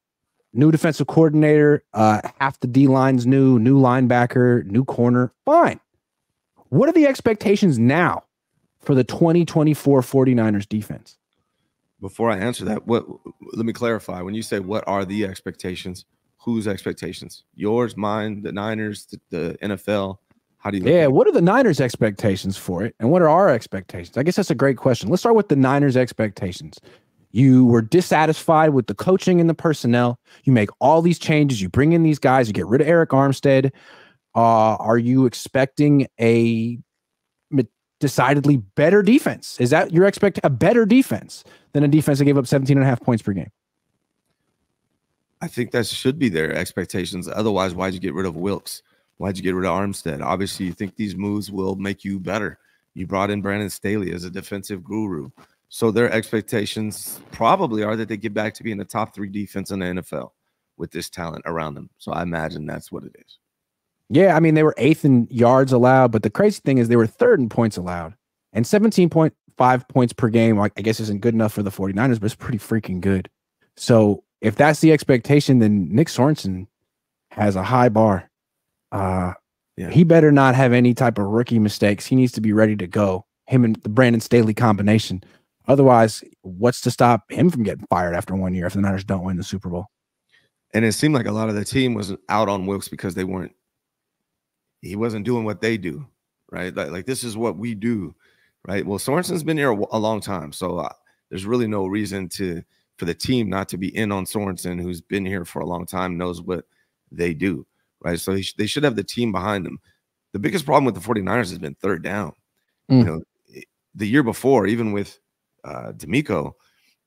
New defensive coordinator, uh, half the D-line's new, new linebacker, new corner. Fine. What are the expectations now for the twenty twenty-four forty-niners defense? Before I answer that, what? let me clarify. When you say what are the expectations, whose expectations? Yours, mine, the Niners, the, the N F L? How do you yeah, what are the Niners' expectations for it? And what are our expectations? I guess that's a great question. Let's start with the Niners' expectations. You were dissatisfied with the coaching and the personnel. You make all these changes. You bring in these guys. You get rid of Arik Armstead. Uh, are you expecting a decidedly better defense? Is that your expect? A better defense than a defense that gave up seventeen and a half points per game? I think that should be their expectations. Otherwise, why'd you get rid of Wilkes? Why'd you get rid of Armstead? Obviously, you think these moves will make you better. You brought in Brandon Staley as a defensive guru. So their expectations probably are that they get back to being a top three defense in the N F L with this talent around them. So I imagine that's what it is. Yeah, I mean, they were eighth in yards allowed, but the crazy thing is they were third in points allowed. And seventeen point five points per game, I guess, isn't good enough for the forty-niners, but it's pretty freaking good. So if that's the expectation, then Nick Sorensen has a high bar. Uh, yeah. He better not have any type of rookie mistakes. He needs to be ready to go, him and the Brandon Staley combination. Otherwise, what's to stop him from getting fired after one year if the Niners don't win the Super Bowl? And it seemed like a lot of the team was out on Wilkes because they weren't, he wasn't doing what they do, right? Like, like this is what we do, right? Well, Sorensen's been here a, a long time, so uh, there's really no reason to for the team not to be in on Sorensen, who's been here for a long time, knows what they do, right? So he sh they should have the team behind them. The biggest problem with the forty-niners has been third down. Mm. You know, the year before, even with uh, D'Amico,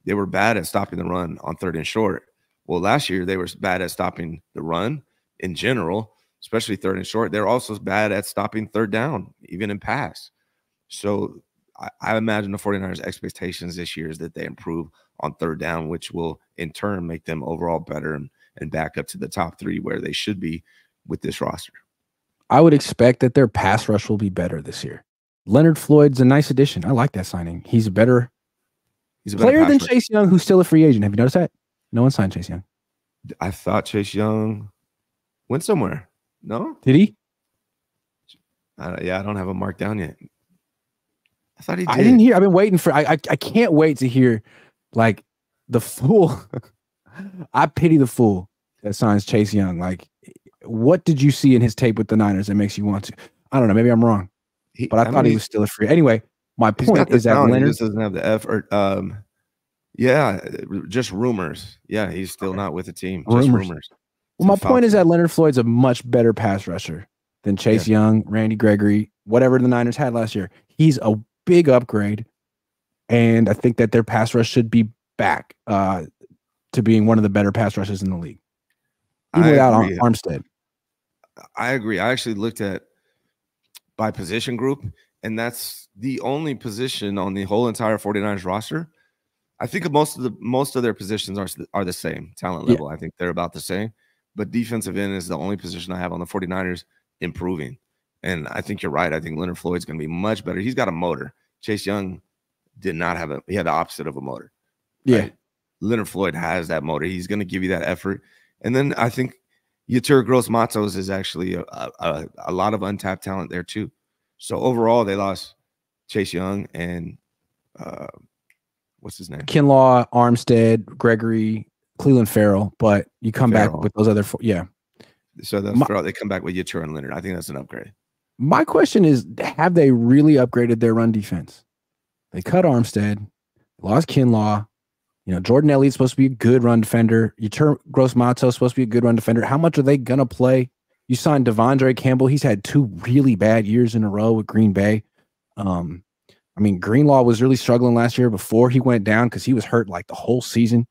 they were bad at stopping the run on third and short. Well, last year they were bad at stopping the run in general, especially third and short. They're also bad at stopping third down, even in pass. So I, I imagine the forty-niners' expectations this year is that they improve on third down, which will in turn make them overall better and, and back up to the top three where they should be with this roster. I would expect that their pass rush will be better this year. Leonard Floyd's a nice addition. I like that signing. He's a better, He's a better player than Chase Young, who's still a free agent. Have you noticed that? No one signed Chase Young. I thought Chase Young went somewhere. No? Did he? Uh, yeah, I don't have him marked down yet. I thought he did. I didn't hear. I've been waiting for I I, I can't wait to hear like the fool. I pity the fool that signs Chase Young. Like, what did you see in his tape with the Niners that makes you want to? I don't know. Maybe I'm wrong. He, but I, I thought mean, he was still a free. Anyway, my point is that Leonard just doesn't have the effort. Um Yeah, just rumors. Yeah, he's still okay. not with the team. Just rumors. rumors. Well, my point is that Leonard Floyd's a much better pass rusher than Chase yeah. Young, Randy Gregory, whatever the Niners had last year. He's a big upgrade, and I think that their pass rush should be back uh, to being one of the better pass rushes in the league, even I without agree. Armstead. I agree. I actually looked at by position group, and that's the only position on the whole entire forty-niners roster. I think most of the most of their positions are are the same talent level. Yeah. I think they're about the same, but defensive end is the only position I have on the forty-niners improving. And I think you're right. I think Leonard Floyd's going to be much better. He's got a motor. Chase Young did not have a. He had the opposite of a motor. Yeah, right? Leonard Floyd has that motor. He's going to give you that effort. And then I think Yetur Gross-Matos is actually a, a a lot of untapped talent there too. So overall, they lost Chase Young and. Uh, What's his name? Kinlaw, Armstead, Gregory, Cleveland Farrell, but you come Farrell. back with those other four. Yeah. So those my, Farrell, they come back with Yetur and Leonard. I think that's an upgrade. My question is, have they really upgraded their run defense? They cut Armstead, lost Kinlaw. You know, Jordan Elliott's supposed to be a good run defender. Yetur Gross-Matos supposed to be a good run defender. How much are they going to play? You signed De'Vondre Campbell. He's had two really bad years in a row with Green Bay. Um, I mean, Greenlaw was really struggling last year before he went down because he was hurt like the whole season.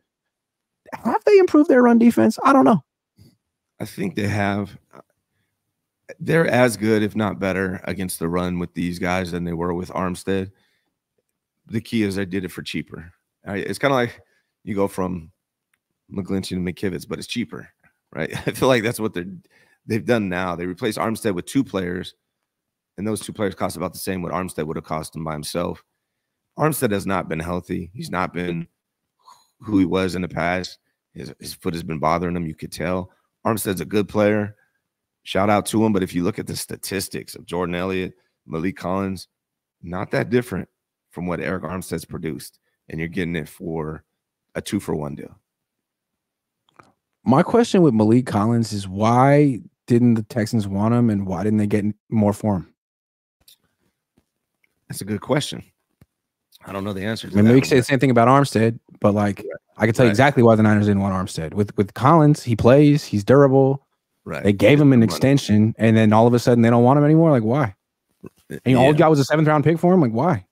Have they improved their run defense? I don't know. I think they have. They're as good, if not better, against the run with these guys than they were with Armstead. The key is they did it for cheaper. Right? It's kind of like you go from McGlinchey to McKivitz, but it's cheaper, right? I feel like that's what they're, they've done now. They replaced Armstead with two players. And those two players cost about the same what Armstead would have cost him by himself. Armstead has not been healthy. He's not been who he was in the past. His, his foot has been bothering him. You could tell. Armstead's a good player. Shout out to him. But if you look at the statistics of Jordan Elliott, Malik Collins, not that different from what Arik Armstead's produced. And you're getting it for a two for one deal. My question with Malik Collins is why didn't the Texans want him, and why didn't they get more for him? That's a good question. I don't know the answer to I mean, that. We could say the same thing about Armstead, but like right. I can tell you right. exactly why the Niners didn't want Armstead. With with Collins, he plays, he's durable. Right. They gave him an extension, and then all of a sudden they don't want him anymore. Like, why? And yeah. all guy was a seventh round pick for him. Like, why?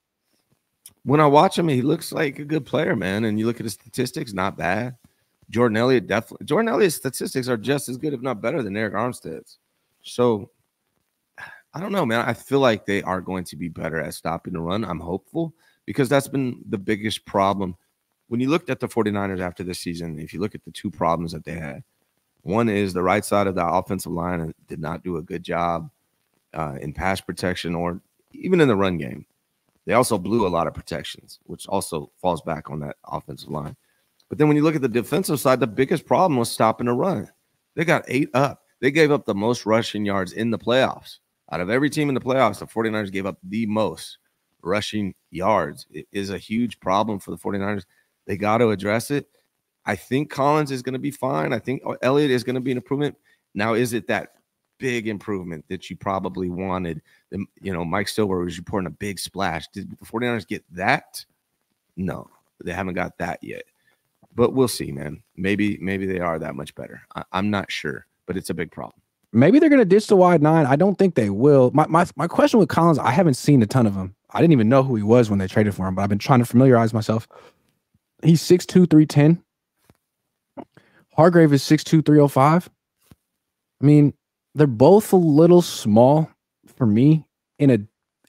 When I watch him, he looks like a good player, man. And you look at his statistics, not bad. Jordan Elliott definitely. Jordan Elliott's statistics are just as good, if not better, than Arik Armstead's. So I don't know, man. I feel like they are going to be better at stopping the run. I'm hopeful because that's been the biggest problem. When you looked at the forty-niners after this season, if you look at the two problems that they had, one is the right side of the offensive line did not do a good job uh, in pass protection or even in the run game. They also blew a lot of protections, which also falls back on that offensive line. But then when you look at the defensive side, the biggest problem was stopping a run. They got eight up. They gave up the most rushing yards in the playoffs. Out of every team in the playoffs, the forty-niners gave up the most rushing yards. It is a huge problem for the forty-niners. They got to address it. I think Collins is going to be fine. I think Elliott is going to be an improvement. Now, is it that big improvement that you probably wanted? You know, Mike Stillwell was reporting a big splash. Did the forty-niners get that? No, they haven't got that yet. But we'll see, man. Maybe maybe they are that much better. I, I'm not sure, but it's a big problem. Maybe they're going to ditch the wide nine. I don't think they will. My, my, my question with Collins, I haven't seen a ton of him. I didn't even know who he was when they traded for him, but I've been trying to familiarize myself. He's six two, three ten. Hargrave is six two, three oh five. I mean, they're both a little small for me in a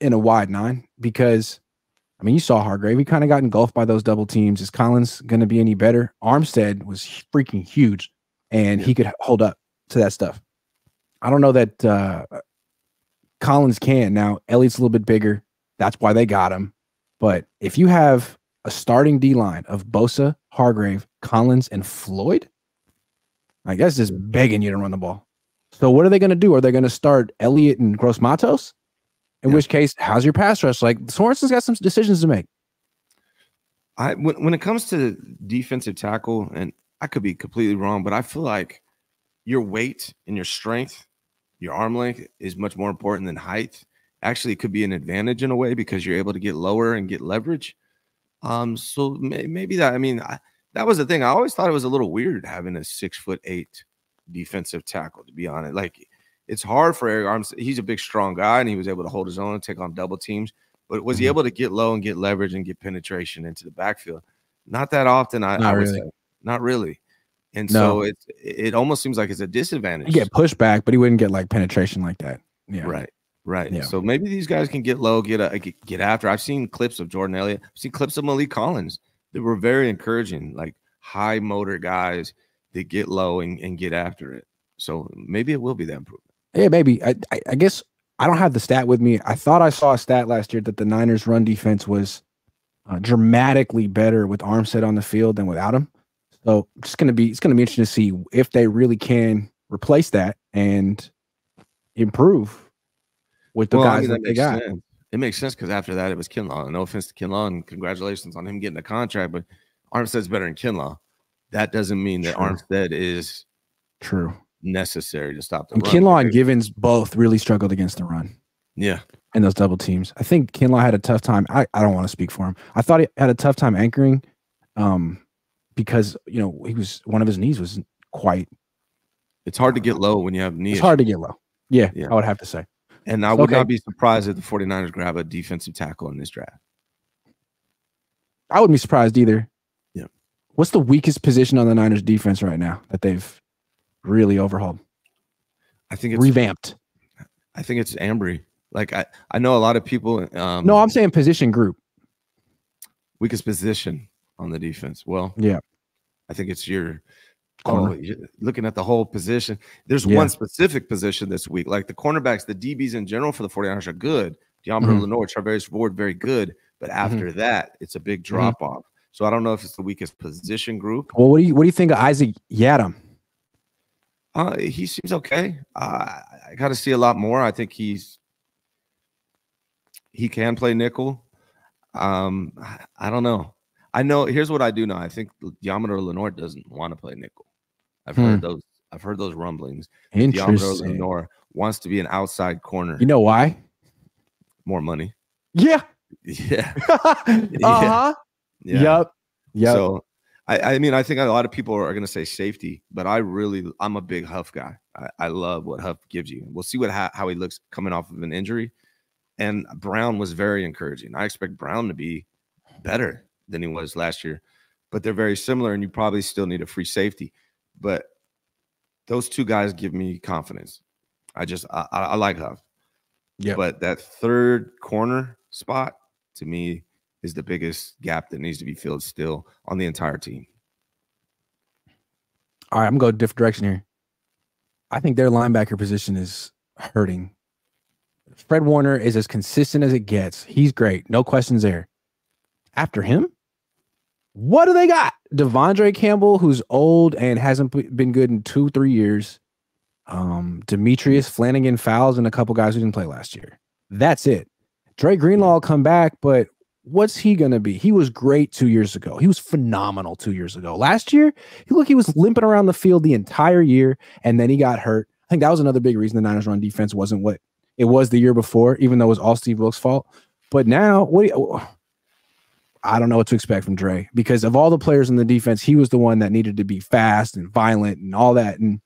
in a wide nine because, I mean, you saw Hargrave. He kind of got engulfed by those double teams. Is Collins going to be any better? Armstead was freaking huge, and yeah. he could hold up to that stuff. I don't know that uh, Collins can. Now, Elliott's a little bit bigger. That's why they got him. But if you have a starting D-line of Bosa, Hargrave, Collins, and Floyd, I guess just begging you to run the ball. So what are they going to do? Are they going to start Elliott and Gross-Matos? In yeah. which case, how's your pass rush? Like, Sorensen's got some decisions to make. I when, when it comes to defensive tackle, and I could be completely wrong, but I feel like your weight and your strength, your arm length is much more important than height. Actually, it could be an advantage in a way because you're able to get lower and get leverage. Um, so may, maybe that, I mean, I, that was the thing. I always thought it was a little weird having a six foot eight defensive tackle, to be honest. Like, it's hard for Arik Armstead. He's a big, strong guy, and he was able to hold his own and take on double teams. But was he able to get low and get leverage and get penetration into the backfield? Not that often. I, not I really. Would say. Not really. And no. so it, it almost seems like it's a disadvantage. He'd get pushback, but he wouldn't get like penetration like that. Yeah. Right. Right. Yeah. So maybe these guys can get low, get a, get after. I've seen clips of Jordan Elliott. I've seen clips of Malik Collins that were very encouraging, like high motor guys that get low and, and get after it. So maybe it will be that improvement. Yeah, maybe. I, I, I guess I don't have the stat with me. I thought I saw a stat last year that the Niners' run defense was uh, dramatically better with Armstead on the field than without him. So it's gonna be it's gonna be interesting to see if they really can replace that and improve with the well, guys I mean, that, that they got. Sense. It makes sense because after that it was Kinlaw. No offense to Kinlaw, and congratulations on him getting the contract, but Armstead's better than Kinlaw. That doesn't mean that true. Armstead is true necessary to stop the and run. Kinlaw and Givens both really struggled against the run. Yeah, and those double teams. I think Kinlaw had a tough time. I I don't want to speak for him. I thought he had a tough time anchoring. Um. Because you know he was one of his knees was quite. It's hard to get low when you have knees. It's hard to get low. Yeah, yeah, I would have to say. And I would okay. not be surprised if the forty-niners grab a defensive tackle in this draft. I wouldn't be surprised either. Yeah. What's the weakest position on the Niners defense right now that they've really overhauled? I think it's revamped. I think it's Ambry. Like I, I know a lot of people. Um, no, I'm saying position group. Weakest position. On the defense, well, yeah, I think it's your corner. Oh, you're looking at the whole position. There's yeah. one specific position this week, like the cornerbacks, the D Bs in general for the forty-niners are good. DeAndre mm-hmm. Lenore, Charvarius Ward, very good, but after mm-hmm. that, it's a big drop mm-hmm. off. So I don't know if it's the weakest position group. Well, what do you what do you think of Isaac Yadam? Uh, he seems okay. Uh, I got to see a lot more. I think he's he can play nickel. Um, I, I don't know. I know. Here's what I do know. I think Yetur Lenore doesn't want to play nickel. I've hmm. heard those. I've heard those rumblings. Yetur Lenore wants to be an outside corner. You know why? More money. Yeah. Yeah. uh-huh. Yeah. Yep. Yep. So, I, I mean, I think a lot of people are going to say safety, but I really, I'm a big Huff guy. I, I love what Huff gives you. We'll see what how he looks coming off of an injury. And Brown was very encouraging. I expect Brown to be better than he was last year, but they're very similar, and you probably still need a free safety. But those two guys give me confidence. I just I, I like Huff. Yeah. But that third corner spot to me is the biggest gap that needs to be filled still on the entire team. All right, I'm going a different direction here. I think their linebacker position is hurting. Fred Warner is as consistent as it gets. He's great, no questions there. After him, what do they got? De'Vondre Campbell, who's old and hasn't been good in two, three years. Um, Demetrius Flanagan Fowles and a couple guys who didn't play last year. That's it. Dre Greenlaw will come back, but what's he going to be? He was great two years ago. He was phenomenal two years ago. Last year, he, look, he was limping around the field the entire year, and then he got hurt. I think that was another big reason the Niners' run defense wasn't what it was the year before, even though it was all Steve Wilkes' fault. But now, what? Do you, I don't know what to expect from Dre, because of all the players in the defense, he was the one that needed to be fast and violent and all that. And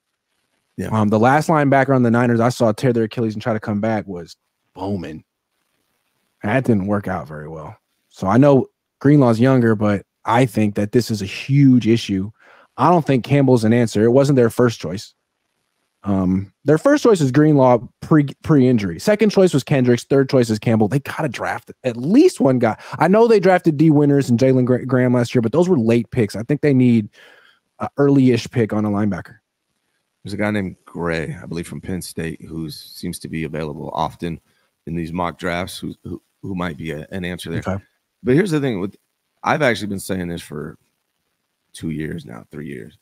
yeah. um, the last linebacker on the Niners I saw tear their Achilles and try to come back was Bowman. And that didn't work out very well. So I know Greenlaw's younger, but I think that this is a huge issue. I don't think Campbell's an answer. It wasn't their first choice. Um, their first choice is Greenlaw pre pre-injury. Second choice was Kendricks. Third choice is Campbell. They gotta draft at least one guy. I know they drafted D. Winters and Jalen Graham last year, but those were late picks. I think they need an early-ish pick on a linebacker. There's a guy named Gray, I believe, from Penn State, who seems to be available often in these mock drafts, who who, who might be a, an answer there. Okay. But here's the thing: with I've actually been saying this for two years now, three years.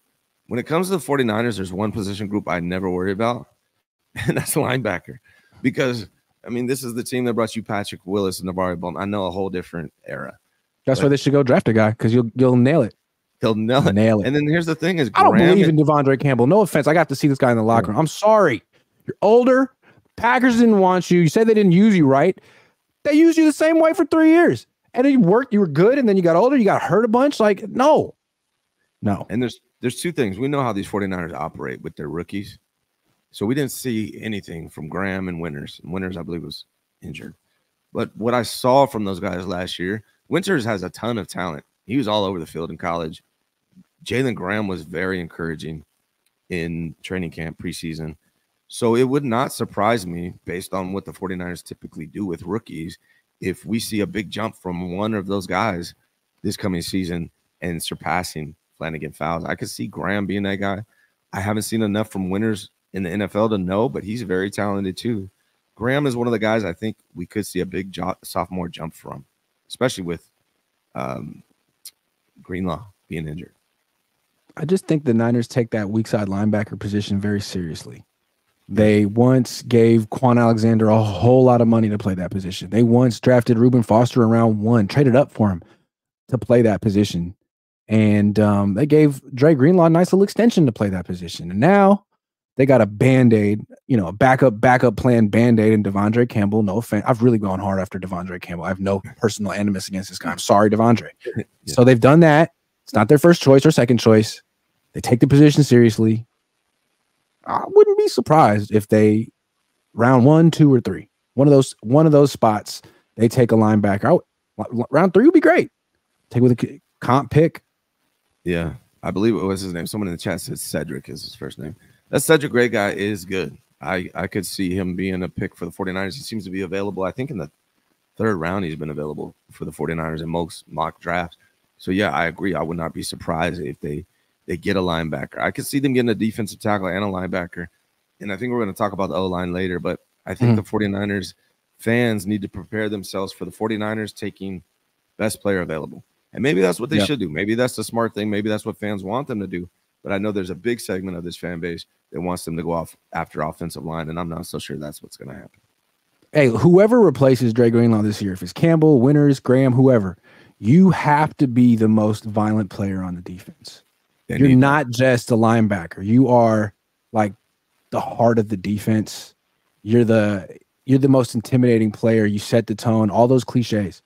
When it comes to the forty-niners, there's one position group I never worry about, and that's linebacker. Because, I mean, this is the team that brought you Patrick Willis and Navarre Bowman. I know, a whole different era. That's but, why they should go draft a guy, because you'll you'll nail it. He'll nail it. nail it. And then here's the thing is, Graham, I don't believe in De'Vondre Campbell. No offense. I got to see this guy in the locker room. I'm sorry. You're older. Packers didn't want you. You said they didn't use you right. They used you the same way for three years. And it worked. You were good, and then you got older. You got hurt a bunch. Like, no. No. And there's There's two things. We know how these forty-niners operate with their rookies. So we didn't see anything from Graham and Winters. And Winters, I believe, was injured. But what I saw from those guys last year, Winters has a ton of talent. He was all over the field in college. Jalen Graham was very encouraging in training camp, preseason. So it would not surprise me, based on what the forty-niners typically do with rookies, if we see a big jump from one of those guys this coming season and surpassing Flanagan Fowles. I could see Graham being that guy. I haven't seen enough from Winters in the N F L to know, but he's very talented too. Graham is one of the guys I think we could see a big jo sophomore jump from, especially with um, Greenlaw being injured. I just think the Niners take that weak side linebacker position very seriously. They once gave Quan Alexander a whole lot of money to play that position. They once drafted Reuben Foster in round one, traded up for him to play that position. And um, they gave Dre Greenlaw a nice little extension to play that position. And now they got a Band-Aid, you know, a backup, backup plan Band-Aid and De'Vondre Campbell. No offense. I've really gone hard after De'Vondre Campbell. I have no personal animus against this guy. I'm sorry, De'Vondre. Yeah. So they've done that. It's not their first choice or second choice. They take the position seriously. I wouldn't be surprised if they round one, two, or three. One of those, one of those spots, they take a linebacker. Would, round three would be great. Take with a comp pick. Yeah, I believe it was his name. Someone in the chat said Cedric is his first name. That Cedric Gray guy is good. I, I could see him being a pick for the forty-niners. He seems to be available. I think in the third round he's been available for the forty-niners in most mock drafts. So, yeah, I agree. I would not be surprised if they, they get a linebacker. I could see them getting a defensive tackle and a linebacker. And I think we're going to talk about the O-line later, but I think mm. the forty-niners fans need to prepare themselves for the forty-niners taking best player available. And maybe that's what they yeah. should do. Maybe that's the smart thing. Maybe that's what fans want them to do. But I know there's a big segment of this fan base that wants them to go off after offensive line, and I'm not so sure that's what's going to happen. Hey, whoever replaces Dre Greenlaw this year, if it's Campbell, Winters, Graham, whoever, you have to be the most violent player on the defense. They You're not just a linebacker. You are like the heart of the defense. You're the you're the most intimidating player. You set the tone, all those cliches.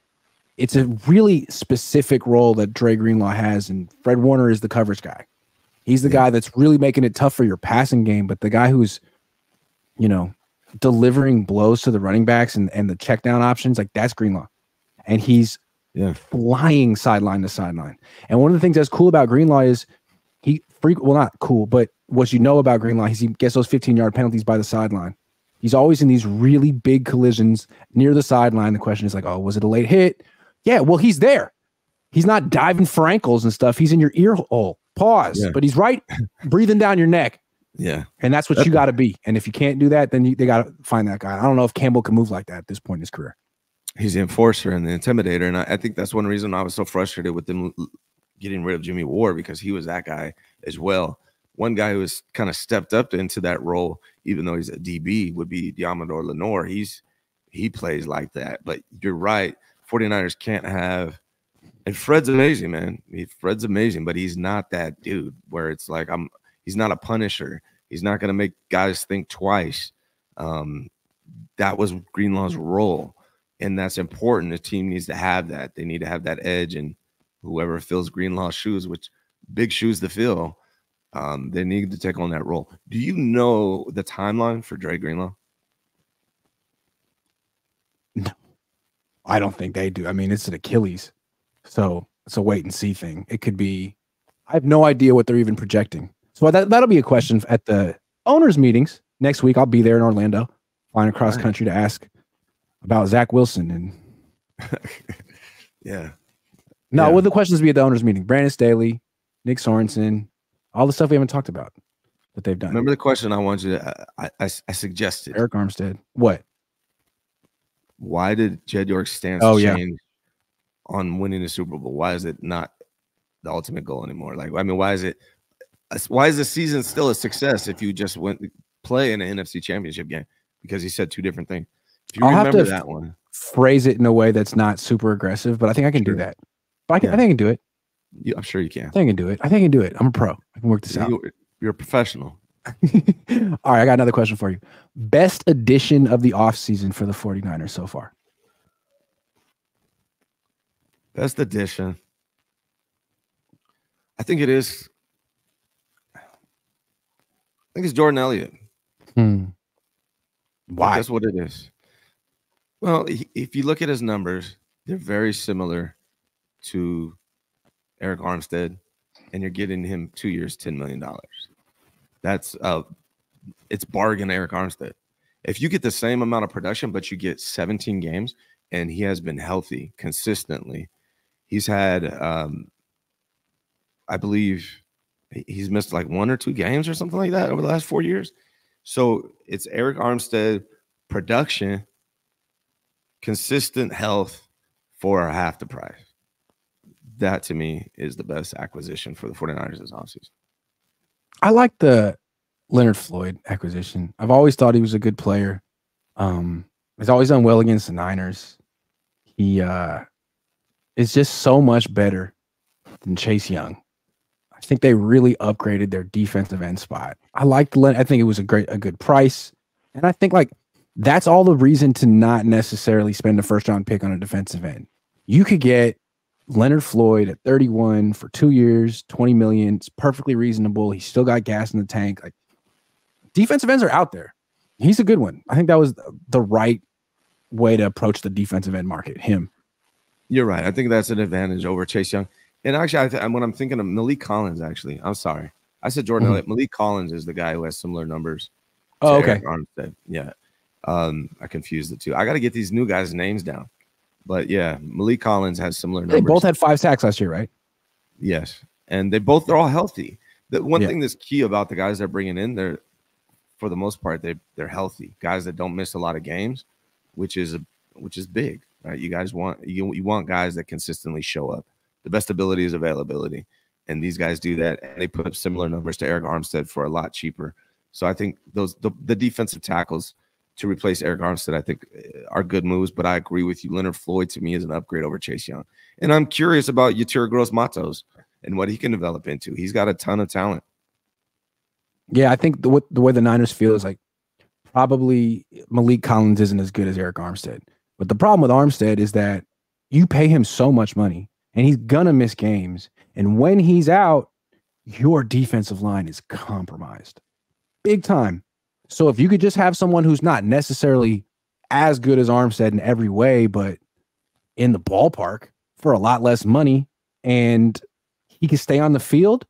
It's a really specific role that Dre Greenlaw has, and Fred Warner is the coverage guy. He's the yeah. guy that's really making it tough for your passing game, but the guy who's, you know, delivering blows to the running backs and, and the check down options, like that's Greenlaw. And he's yeah. flying sideline to sideline. And one of the things that's cool about Greenlaw is he freak well, not cool, but what you know about Greenlaw is he gets those fifteen yard penalties by the sideline. He's always in these really big collisions near the sideline. The question is like, oh, was it a late hit? Yeah, well, he's there. He's not diving for ankles and stuff. He's in your ear hole. Pause. Yeah. But he's right breathing down your neck. Yeah. And that's what that's you got to be. And if you can't do that, then you, they got to find that guy. I don't know if Campbell can move like that at this point in his career. He's the enforcer and the intimidator. And I, I think that's one reason I was so frustrated with them getting rid of Jimmy Ward, because he was that guy as well. One guy who has kind of stepped up into that role, even though he's a D B, would be Diamador Lenore. He's He plays like that. But you're right. forty-niners can't have. And Fred's amazing, man. He, Fred's amazing, but he's not that dude where it's like I'm. He's not a punisher. He's not going to make guys think twice. Um, that was Greenlaw's role, and that's important. The team needs to have that. They need to have that edge, and whoever fills Greenlaw's shoes, which big shoes to fill, um, they need to take on that role. Do you know the timeline for Dre Greenlaw? No, I don't think they do. I mean, it's an Achilles. So it's a wait and see thing. It could be, I have no idea what they're even projecting. So that, that'll be a question at the owners' meetings next week. I'll be there in Orlando, flying across right. country to ask about Zach Wilson. And yeah. No, yeah. Well, the questions be at the owners' meeting. Brandon Staley, Nick Sorensen, all the stuff we haven't talked about that they've done. Remember the question I want you to, I, I, I suggested. Arik Armstead. What? Why did Jed York's stance oh, change? Yeah. On winning the Super Bowl? Why is it not the ultimate goal anymore? Like, I mean, why is it? Why is the season still a success if you just went play in an N F C Championship game? Because he said two different things. If you I'll remember have to that one, phrase it in a way that's not super aggressive, but I think I can sure. do that. But I, can, yeah. I think I can do it. Yeah, I'm sure you can. I think I can do it. I think I can do it. I'm a pro. I can work this out. You're, you're a professional. All right, I got another question for you. Best addition of the offseason for the forty-niners so far. That's the addition. I think it is. I think it's Jordan Elliott. Hmm. Why? That's what it is. Well, if you look at his numbers, they're very similar to Arik Armstead, and you're getting him two years, ten million dollars. That's uh, it's bargain Arik Armstead. If you get the same amount of production, but you get seventeen games, and he has been healthy consistently. He's had, um, I believe, he's missed like one or two games or something like that over the last four years. So it's Arik Armstead production, consistent health for half the price. That, to me, is the best acquisition for the forty-niners this offseason. I like the Leonard Floyd acquisition. I've always thought he was a good player. Um, he's always done well against the Niners. He uh, is just so much better than Chase Young. I think they really upgraded their defensive end spot. I liked Len. I think it was a great, a good price, and I think like that's all the reason to not necessarily spend a first round pick on a defensive end. You could get Leonard Floyd at thirty-one for two years, twenty million. It's perfectly reasonable. He's still got gas in the tank. Like defensive ends are out there. He's a good one. I think that was the right way to approach the defensive end market. Him. You're right. I think that's an advantage over Chase Young. And actually, I th when I'm thinking of Malik Collins, actually, I'm sorry, I said Jordan mm-hmm. Elliott. Malik Collins is the guy who has similar numbers. Oh, okay. Yeah, um, I confused the two. I got to get these new guys' names down. But yeah, Malik Collins has similar numbers. They both had five sacks last year, right? Yes, and they both are all healthy. The one yeah. thing that's key about the guys they're bringing in, they're for the most part they they're healthy guys that don't miss a lot of games, which is a, which is big, right? You guys want you you want guys that consistently show up. The best ability is availability, and these guys do that. And they put up similar numbers to Arik Armstead for a lot cheaper. So I think those the, the defensive tackles to replace Arik Armstead, I think, are good moves. But I agree with you, Leonard Floyd to me is an upgrade over Chase Young. And I'm curious about Yetur Gross-Matos and what he can develop into. He's got a ton of talent. Yeah, I think the, the way the Niners feel is like probably Malik Collins isn't as good as Arik Armstead. But the problem with Armstead is that you pay him so much money, and he's going to miss games. And when he's out, your defensive line is compromised. Big time. So if you could just have someone who's not necessarily as good as Armstead in every way, but in the ballpark for a lot less money, and he can stay on the field,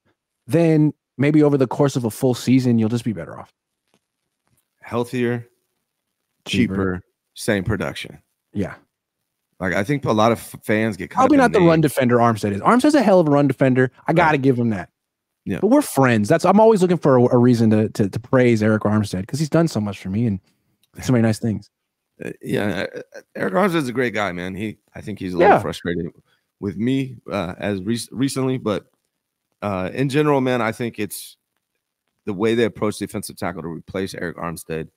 then maybe over the course of a full season, you'll just be better off. Healthier, cheaper, cheaper same production. Yeah. Like I think a lot of fans get caught. Probably not the run defender Armstead is. Armstead's a hell of a run defender. I got to give him that. Yeah. But we're friends. That's I'm always looking for a, a reason to, to to praise Arik Armstead because he's done so much for me and so many nice things. Uh, yeah, Arik Armstead's a great guy, man. He I think he's a little yeah. frustrated with me uh, as re recently, but uh, in general, man, I think it's the way they approach defensive tackle to replace Arik Armstead.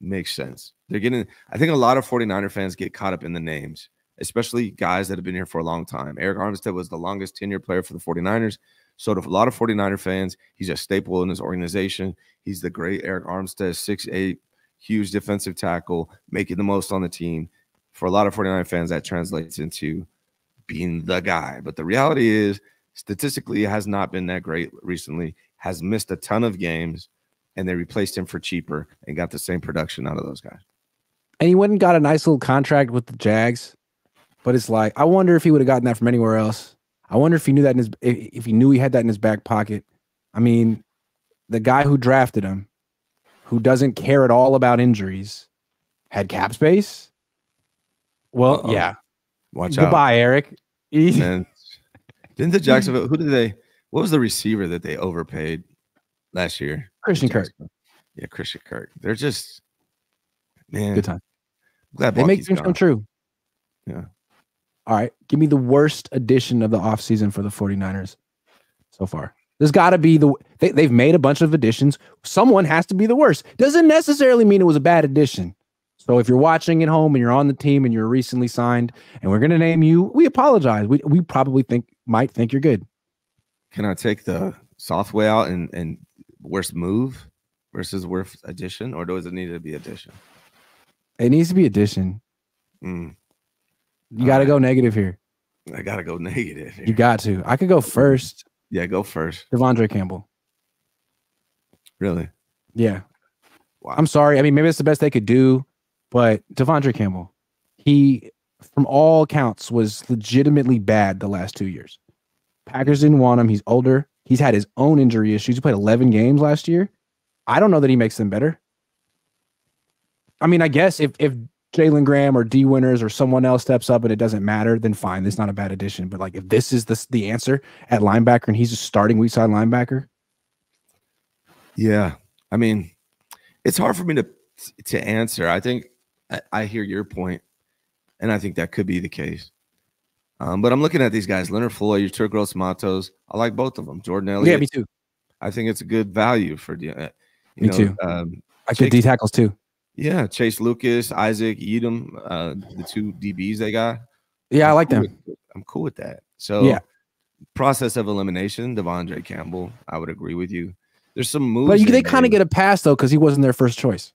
Makes sense. They're getting, I think a lot of forty-niner fans get caught up in the names especially guys that have been here for a long time. Arik Armstead was the longest tenured player for the forty-niners. So to a lot of forty-niner fans, he's a staple in his organization. He's the great Arik Armstead, six eight, huge defensive tackle, making the most on the team. For a lot of forty-niner fans, that translates into being the guy. But the reality is, statistically, it has not been that great recently, has missed a ton of games, and they replaced him for cheaper and got the same production out of those guys. And he went and got a nice little contract with the Jags, but it's like, I wonder if he would have gotten that from anywhere else. I wonder if he knew that in his, if he knew he had that in his back pocket. I mean, the guy who drafted him, who doesn't care at all about injuries, had cap space. Well, uh-oh. Yeah. Watch Goodbye, out. Goodbye, Arik. Didn't the Jacksonville, who did they, what was the receiver that they overpaid last year? Christian Kirk. Yeah, Christian Kirk. They're just, man. Good time. Glad they make dreams come true. Yeah. All right. Give me the worst addition of the offseason for the forty-niners so far. There's got to be the, they, they've made a bunch of additions. Someone has to be the worst. Doesn't necessarily mean it was a bad addition. So if you're watching at home and you're on the team and you're recently signed and we're going to name you, we apologize. We, we probably think, might think you're good. Can I take the software out and, and worst move versus worst addition, or does it need to be addition? It needs to be addition. Mm. You got to right. go negative here. I got to go negative here. You got to. I could go first. Yeah, go first. De'Vondre Campbell. Really? Yeah. Wow. I'm sorry. I mean, maybe it's the best they could do. But De'Vondre Campbell, he, from all counts, was legitimately bad the last two years. Packers didn't want him. He's older. He's had his own injury issues. He played eleven games last year. I don't know that he makes them better. I mean, I guess if, if Jalen Graham or D Winters or someone else steps up and it doesn't matter, then fine. That's not a bad addition. But like, if this is the, the answer at linebacker and he's a starting weak side linebacker. Yeah. I mean, it's hard for me to, to answer. I think, I hear your point, and I think that could be the case. Um, but I'm looking at these guys, Leonard Floyd, Yetur Gross-Matos. I like both of them. Jordan Elliott. Yeah, me too. I think it's a good value for the, uh, you me know, too. Um, I could D tackles too. Yeah, Chase Lucas, Isaac Edom, uh, the two D Bs they got. Yeah, I'm I like cool them. With, I'm cool with that. So, yeah. Process of elimination, De'Vondre Campbell. I would agree with you. There's some moves, but you, they kind of get a pass though because he wasn't their first choice,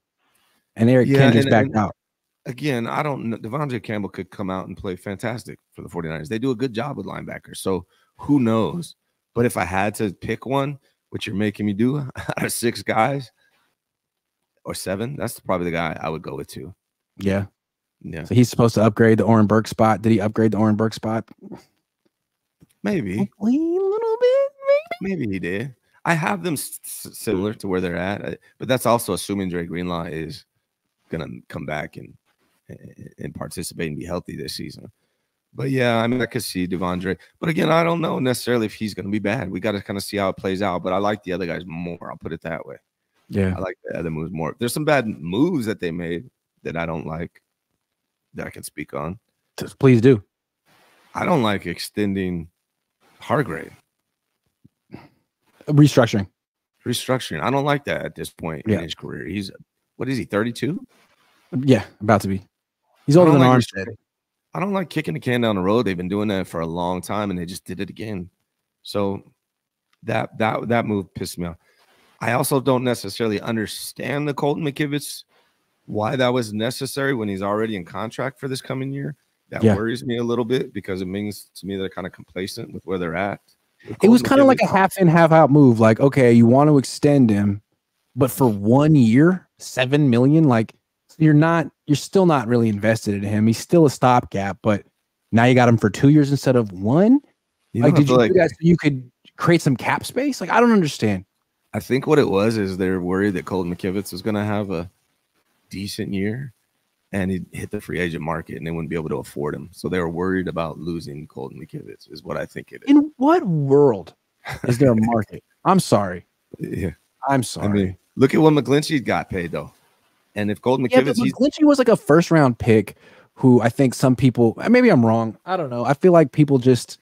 and Eric yeah, Kendricks backed and, out. Again, I don't know. De'Vondre Campbell could come out and play fantastic for the forty-niners. They do a good job with linebackers, so who knows? But if I had to pick one, which you're making me do, out of six guys or seven, that's probably the guy I would go with too. Yeah. Yeah. So he's supposed to upgrade the Oren Burke spot. Did he upgrade the Oren Burke spot? Maybe. Hopefully a little bit, maybe. Maybe he did. I have them s similar to where they're at, but that's also assuming Dre Greenlaw is going to come back and and participate and be healthy this season. But yeah, I mean, I could see De'Vondre. But again, I don't know necessarily if he's going to be bad. We got to kind of see how it plays out. But I like the other guys more. I'll put it that way. Yeah, I like the other moves more. There's some bad moves that they made that I don't like that I can speak on. Just please do. I don't like extending Hargrave. Restructuring. Restructuring. I don't like that at this point yeah. in his career. He's, what is he, thirty-two? Yeah, about to be. He's older than like Armstead. I don't like kicking the can down the road. They've been doing that for a long time, and they just did it again. So that that that move pissed me off. I also don't necessarily understand the Colton McKivitz, why that was necessary when he's already in contract for this coming year. That yeah. worries me a little bit because it means to me they're kind of complacent with where they're at. It was kind of like a half-in, half-out move. Like, okay, you want to extend him, but for one year, seven million dollars, like, You're not, you're still not really invested in him. He's still a stopgap, but now you got him for two years instead of one. You like, did you like, do that so you could create some cap space? Like, I don't understand. I think what it was is they're worried that Colton McKivitz was going to have a decent year and he'd hit the free agent market and they wouldn't be able to afford him. So they were worried about losing Colton McKivitz, is what I think it is. In what world is there a market? I'm sorry. Yeah. I'm sorry. I mean, look at what McGlinchey got paid, though. And if Colton McKivitz, yeah, McGlinchey was like a first round pick who I think some people, maybe I'm wrong. I don't know. I feel like people just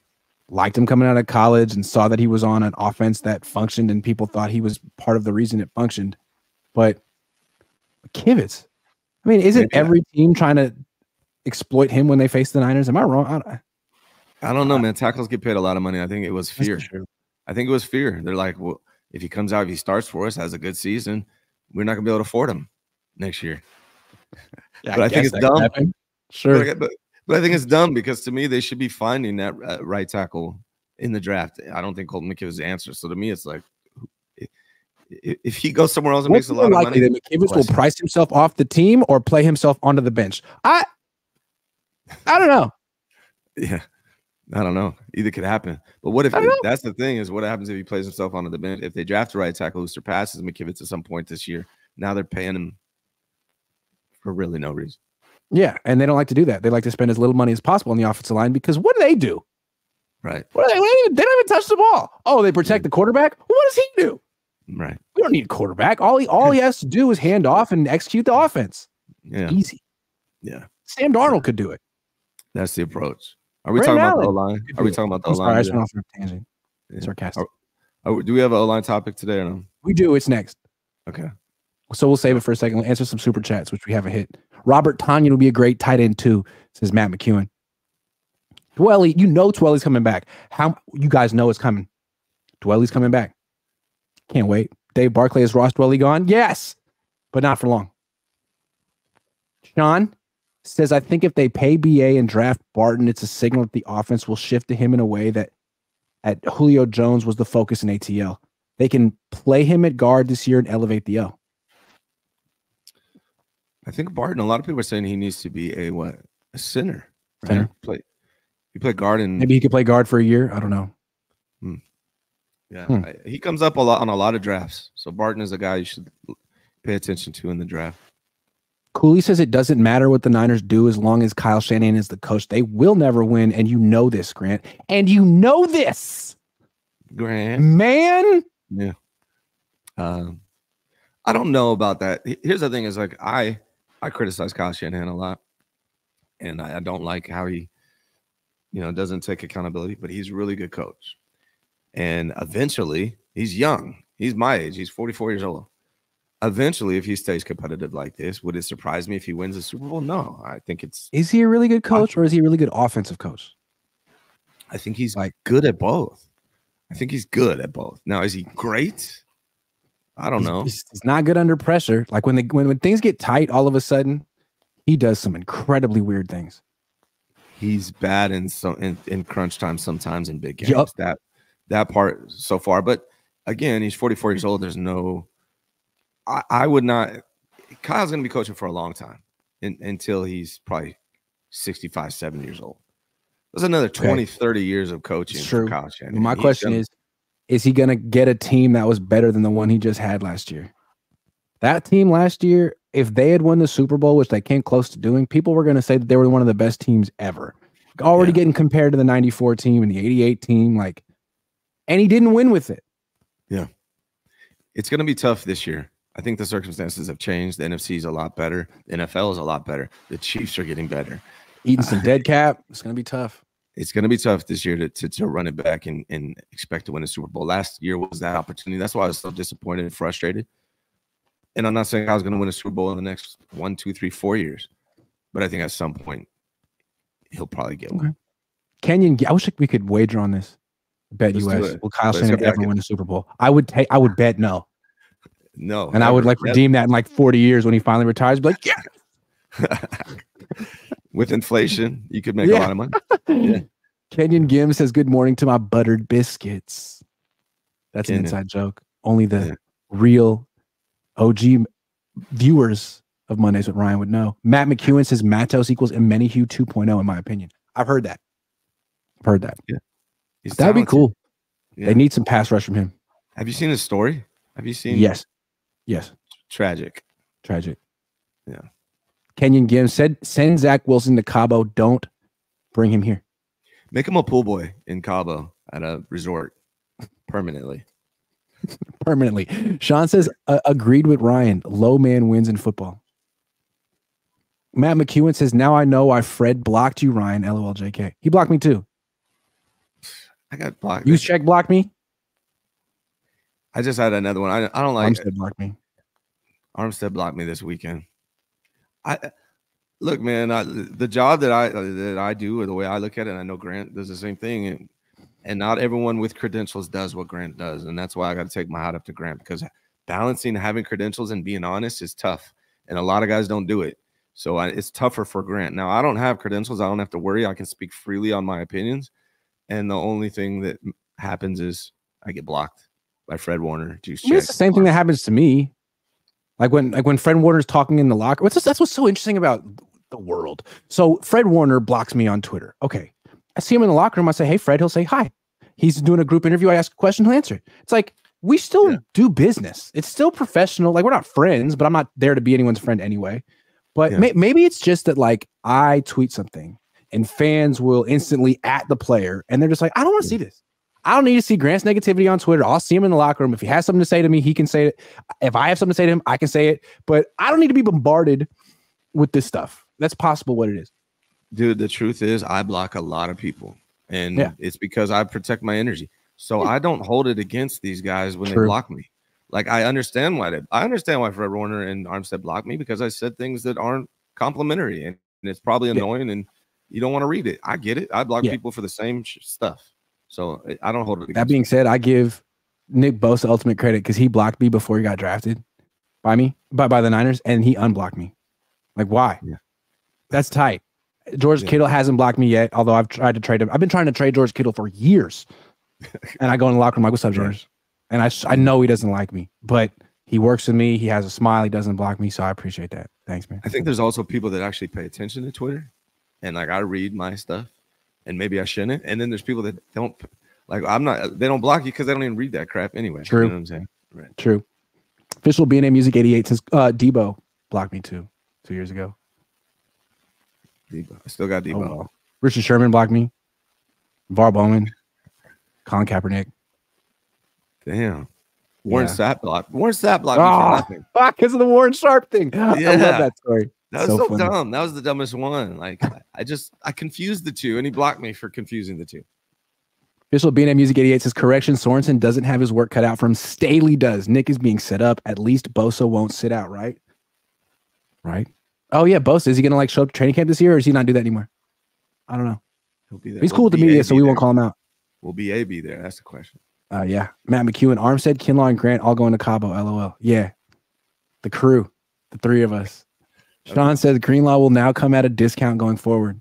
liked him coming out of college and saw that he was on an offense that functioned and people thought he was part of the reason it functioned. But McKivitz, I mean, isn't every team trying to, exploit him when they face the Niners? Am I wrong? I don't, I don't know, man. Tackles get paid a lot of money. I think it was fear. I think it was fear. They're like, well, if he comes out, if he starts for us, has a good season, we're not going to be able to afford him next year. Yeah, but I, I think it's dumb. Sure. But, but, but I think it's dumb because to me, they should be finding that uh, right tackle in the draft. I don't think Colton McKivitt's the answer. So to me, it's like, if he goes somewhere else and makes a lot of money, that McKivitt will price himself off the team or play himself onto the bench. I, I don't know. Yeah, I don't know. Either could happen. But what if he, that's the thing is what happens if he plays himself onto the bench? If they draft a right tackle who surpasses McKivitt at some point this year, now they're paying him for really no reason. Yeah, and they don't like to do that. They like to spend as little money as possible on the offensive line because what do they do? Right. What do they, what do they, they don't even touch the ball. Oh, they protect the quarterback. What does he do? Right. We don't need a quarterback. All he all he has to do is hand off and execute the offense. Yeah. Easy. Yeah. Sam Darnold could do it. That's the approach. Are we Brandon talking Allen. about the O-line? Are we talking about the O-line? I just went off on a tangent. Yeah. Sarcastic. Are, are, do we have an O-line topic today or no? We do. It's next. Okay. So we'll save it for a second. We'll answer some super chats, which we haven't hit. Robert Tonyan will be a great tight end too, says Matt McEwen. Dwelley, you know Dwelly's coming back. How you guys know it's coming. Dwelly's coming back. Can't wait. Dave Barclay, is Ross Dwelley gone? Yes, but not for long. Sean says, I think if they pay B A and draft Barton, it's a signal that the offense will shift to him in a way that at Julio Jones was the focus in A T L. They can play him at guard this year and elevate the O. I think Barton, a lot of people are saying he needs to be a what? A center. Right? Center. Play, you play guard and maybe he could play guard for a year. I don't know. Hmm. Yeah, hmm. I, he comes up a lot on a lot of drafts. So Barton is a guy you should pay attention to in the draft. Cooley says it doesn't matter what the Niners do as long as Kyle Shanahan is the coach. They will never win, and you know this, Grant. And you know this, Grant. Man. Yeah. Um, I don't know about that. Here's the thing: is like I, I criticize Kyle Shanahan a lot, and I, I don't like how he, you know, doesn't take accountability. But he's a really good coach. And eventually, he's young. He's my age. He's forty-four years old. Eventually, if he stays competitive like this, would it surprise me if he wins the Super Bowl? No, I think it's... Is he a really good coach I, or is he a really good offensive coach? I think he's like good at both. I think he's good at both. Now, is he great? I don't he's, know. He's not good under pressure. Like when, they, when, when things get tight, all of a sudden, he does some incredibly weird things. He's bad in, some, in, in crunch time sometimes in big games. Yep. That... That part so far. But again, he's forty-four years old. There's no, I, I would not, Kyle's going to be coaching for a long time in, until he's probably sixty-five, seventy years old. There's another twenty, thirty years of coaching for Kyle Shanahan. My question is, is he going to get a team that was better than the one he just had last year? That team last year, if they had won the Super Bowl, which they came close to doing, people were going to say that they were one of the best teams ever. Already yeah. getting compared to the ninety-four team and the eighty-eight team, like, and he didn't win with it. Yeah. It's going to be tough this year. I think the circumstances have changed. The N F C is a lot better. The N F L is a lot better. The Chiefs are getting better. Eating some uh, dead cap. It's going to be tough. It's going to be tough this year to, to, to run it back and, and expect to win a Super Bowl. Last year was that opportunity. That's why I was so disappointed and frustrated. And I'm not saying I was going to win a Super Bowl in the next one, two, three, four years. But I think at some point, he'll probably get okay. one. Kenyon, I wish we could wager on this. Bet Let's U S. Will Kyle Shanahan ever win the Super Bowl? I would take. I would bet no. No. And never, I would like never. redeem that in like forty years when he finally retires. Be like, yeah. With inflation, you could make yeah. a lot of money. Yeah. Kenyon Gim says, "Good morning to my buttered biscuits." That's Kenyon. An inside joke. Only the yeah. real O G viewers of Mondays with Ryan would know. Matt McEwen says, "Matos equals Emenihu two point oh." In my opinion, I've heard that. I've heard that. Yeah. He's That'd talented. be cool. Yeah. They need some pass rush from him. Have you seen his story? Have you seen? Yes. Yes. Tragic. Tragic. Yeah. Kenyon Gim said, send Zach Wilson to Cabo. Don't bring him here. Make him a pool boy in Cabo at a resort permanently. Permanently. Sean says, agreed with Ryan. Low man wins in football. Matt McEwen says, now I know why Fred blocked you, Ryan. L O L J K. He blocked me too. I got blocked. You check block me. I just had another one. I, I don't like Armstead blocked me. Armstead blocked me this weekend. I Look, man, I, the job that I that I do, or the way I look at it, and I know Grant does the same thing, and, and not everyone with credentials does what Grant does, and that's why I got to take my hat up to Grant, because balancing having credentials and being honest is tough, and a lot of guys don't do it. So I, it's tougher for Grant. Now, I don't have credentials. I don't have to worry. I can speak freely on my opinions, and the only thing that happens is I get blocked by Fred Warner. Juice I mean, it's the same thing that happens to me. Like when, like when Fred Warner's talking in the locker, what's this, that's what's so interesting about the world. So Fred Warner blocks me on Twitter. Okay, I see him in the locker room. I say, hey, Fred. He'll say hi. He's doing a group interview. I ask a question. He'll answer it. It's like we still yeah. do business. It's still professional. Like we're not friends, but I'm not there to be anyone's friend anyway. But yeah. may, maybe it's just that like I tweet something and fans will instantly at the player, and they're just like, I don't want to yeah. see this. I don't need to see Grant's negativity on Twitter. I'll see him in the locker room. If he has something to say to me, he can say it. If I have something to say to him, I can say it. But I don't need to be bombarded with this stuff. That's possible what it is. Dude, the truth is I block a lot of people. And yeah. it's because I protect my energy. So yeah. I don't hold it against these guys when True. they block me. Like I understand why they, I understand why Fred Warner and Armstead blocked me, because I said things that aren't complimentary. And, and it's probably annoying yeah. and you don't want to read it. I get it. I block yeah. people for the same stuff. So I don't hold it. That being said, I give Nick Bosa ultimate credit because he blocked me before he got drafted by me, by, by the Niners, and he unblocked me. Like, why? Yeah. That's tight. George yeah. Kittle hasn't blocked me yet, although I've tried to trade him. I've been trying to trade George Kittle for years. And I go in the locker room like, what's up, George? And I, I know he doesn't like me, but he works with me. He has a smile. He doesn't block me. So I appreciate that. Thanks, man. I think there's also people that actually pay attention to Twitter. And like, I read my stuff. And maybe I shouldn't. And then there's people that don't like, I'm not, they don't block you because they don't even read that crap anyway. True. You know what I'm saying? Right. True. Official B N A Music eighty-eight says, uh, Debo blocked me too, two years ago. Debo. I still got Debo. Oh, well. Richard Sherman blocked me. Var Bowman. Colin Kaepernick. Damn. Warren yeah. Sapp blocked. Warren Sapp blocked oh, me for nothing. Fuck, because of the Warren Sharp thing. Yeah. I love that story. That was so, so dumb. That was the dumbest one. Like I just I confused the two, and he blocked me for confusing the two. Official B N M Music eighty-eight says correction: Sorensen doesn't have his work cut out for him. Staley does. Nick is being set up. At least Bosa won't sit out, right? Right. Oh yeah, Bosa, is he gonna like show up to training camp this year, or is he not do that anymore? I don't know. He'll be there. He's cool with the media, so we won't call him out. Will B A be there? That's the question. Uh, yeah. Matt McEwen, Armstead, Kinlaw, and Grant all going to Cabo. L O L. Yeah. The crew, the three of us. Sean says Greenlaw will now come at a discount going forward.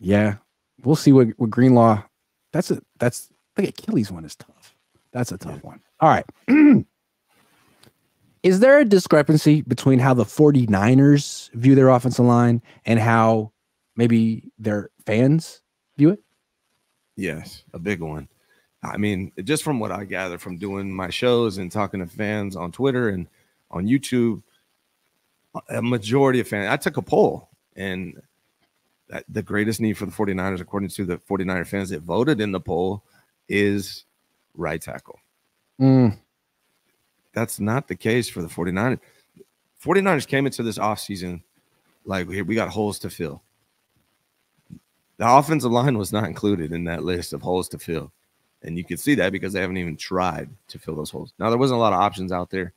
Yeah, we'll see what, what Greenlaw. That's a that's the Achilles one is tough. That's a tough yeah. one. All right. Is there a discrepancy between how the forty-niners view their offensive line and how maybe their fans view it? Yes, a big one. I mean, just from what I gather from doing my shows and talking to fans on Twitter and on YouTube. A majority of fans. I took a poll, and that the greatest need for the forty-niners, according to the forty-niner fans that voted in the poll, is right tackle. Mm. That's not the case for the forty-niners. forty-niners came into this offseason like, we, we got holes to fill. The offensive line was not included in that list of holes to fill. And you can see that because they haven't even tried to fill those holes. Now, there wasn't a lot of options out there,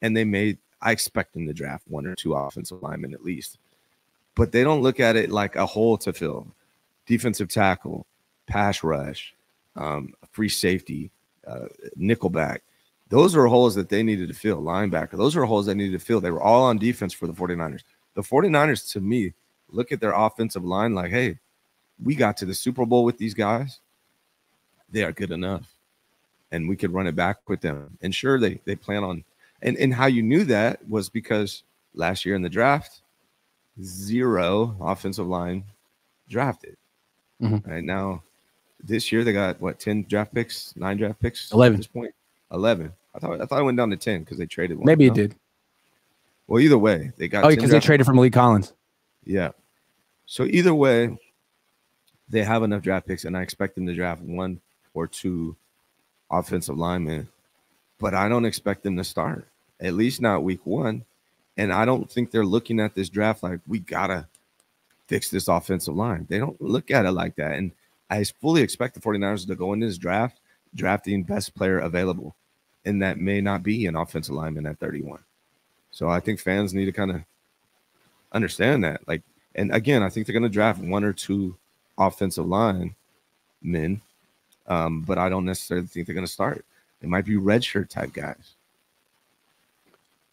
and they made – I expect them to draft one or two offensive linemen at least. But they don't look at it like a hole to fill. Defensive tackle, pass rush, um, free safety, uh, nickelback. Those are holes that they needed to fill. Linebacker. Those are holes they needed to fill. They were all on defense for the forty-niners. The forty-niners, to me, look at their offensive line like, hey, we got to the Super Bowl with these guys. They are good enough. And we could run it back with them. And sure, they, they plan on – And and how you knew that was because last year in the draft, zero offensive line drafted. Mm-hmm. Right now, this year they got what, ten draft picks, nine draft picks, eleven at this point, eleven. I thought I thought it went down to ten because they traded one. Maybe no? it did. Well, either way, they got. Oh, because they traded from Lee Collins. Yeah. So either way, they have enough draft picks, and I expect them to draft one or two offensive linemen. But I don't expect them to start, at least not week one. And I don't think they're looking at this draft like we got to fix this offensive line. They don't look at it like that. And I fully expect the forty-niners to go into this draft, drafting best player available. And that may not be an offensive lineman at thirty-one. So I think fans need to kind of understand that. Like, and again, I think they're going to draft one or two offensive line men, um, but I don't necessarily think they're going to start. They might be redshirt type guys.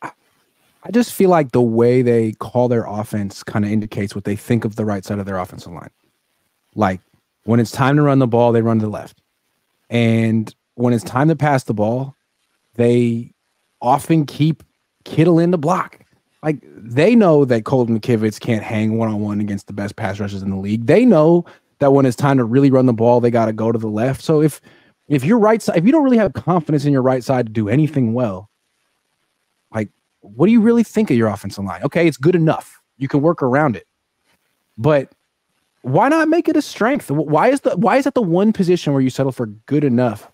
I just feel like the way they call their offense kind of indicates what they think of the right side of their offensive line. Like, when it's time to run the ball, they run to the left. And when it's time to pass the ball, they often keep Kittle in the block. Like, they know that Colton McKivitz can't hang one-on-one against the best pass rushers in the league. They know that when it's time to really run the ball, they got to go to the left. So if if your right side, if you don't really have confidence in your right side to do anything well, like, what do you really think of your offensive line? Okay, it's good enough. You can work around it. But why not make it a strength? Why is the why is that the one position where you settle for good enough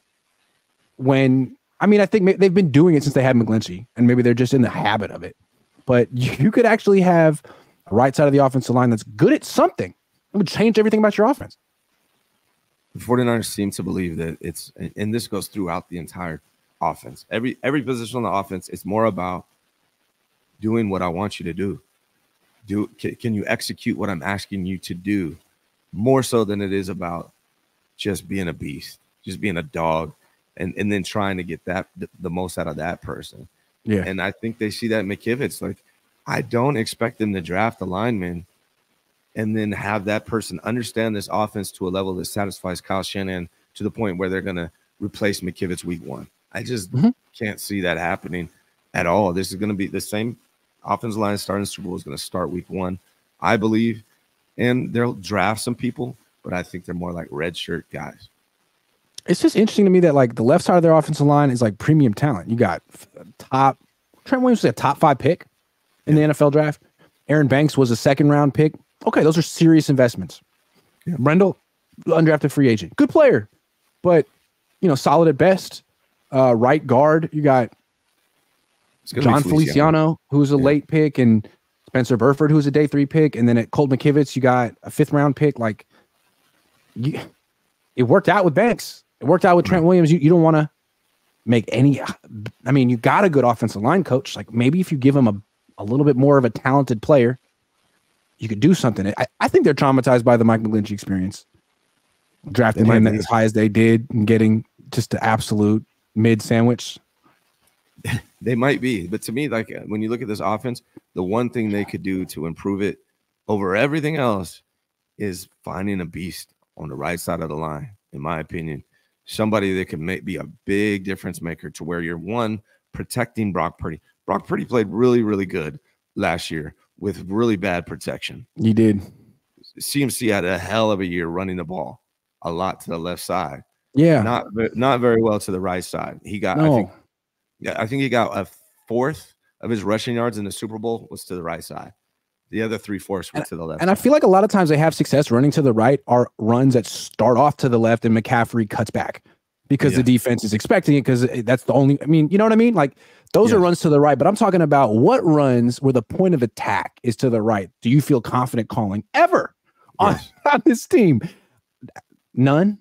when, I mean, I think they've been doing it since they had McGlinchey, and maybe they're just in the habit of it. But you could actually have a right side of the offensive line that's good at something. It would change everything about your offense. The 49ers seem to believe that it's, and this goes throughout the entire offense. Every every position on the offense, it's more about doing what I want you to do. Do can, can you execute what I'm asking you to do, more so than it is about just being a beast, just being a dog, and, and then trying to get that the, the most out of that person. Yeah, and I think they see that in McKivitz. Like, I don't expect them to draft a lineman and then have that person understand this offense to a level that satisfies Kyle Shanahan to the point where they're going to replace McKivitz week one. I just mm-hmm. can't see that happening at all. This is going to be the same offensive line starting Super Bowl is going to start week one, I believe. And they'll draft some people, but I think they're more like redshirt guys. It's just interesting to me that, like, the left side of their offensive line is like premium talent. You got top Trent Williams was a top five pick in yeah. the N F L draft. Aaron Banks was a second round pick. Okay, those are serious investments. Yeah. Brendel, undrafted free agent, good player, but you know, solid at best. Uh, right guard, you got John Feliciano, Feliciano who's a yeah. late pick, and Spencer Burford, who's a day three pick, and then at Colt McKivitz, you got a fifth round pick. Like, you, it worked out with Banks. It worked out with Trent Williams. You, you don't want to make any – I mean, you got a good offensive line coach. Like, maybe if you give him a, a little bit more of a talented player, you could do something. I, I think they're traumatized by the Mike McGlinchey experience, drafting him as high as they did and getting just an absolute mid-sandwich. They might be. But to me, like, when you look at this offense, the one thing they could do to improve it over everything else is finding a beast on the right side of the line, in my opinion. Somebody that can make, be a big difference maker to where you're, one, protecting Brock Purdy. Brock Purdy played really, really good last year with really bad protection. He did. C M C had a hell of a year running the ball a lot to the left side. Yeah. Not not very well to the right side. He got, no. I think, yeah, I think he got a fourth of his rushing yards in the Super Bowl was to the right side. The other three-fourths went to the left. And I feel like a lot of times they have success running to the right are runs that start off to the left and McCaffrey cuts back because yeah. the defense is expecting it, because that's the only – I mean, you know what I mean? Like, those yeah. are runs to the right, but I'm talking about what runs where the point of attack is to the right. Do you feel confident calling ever on, yes. on this team? None.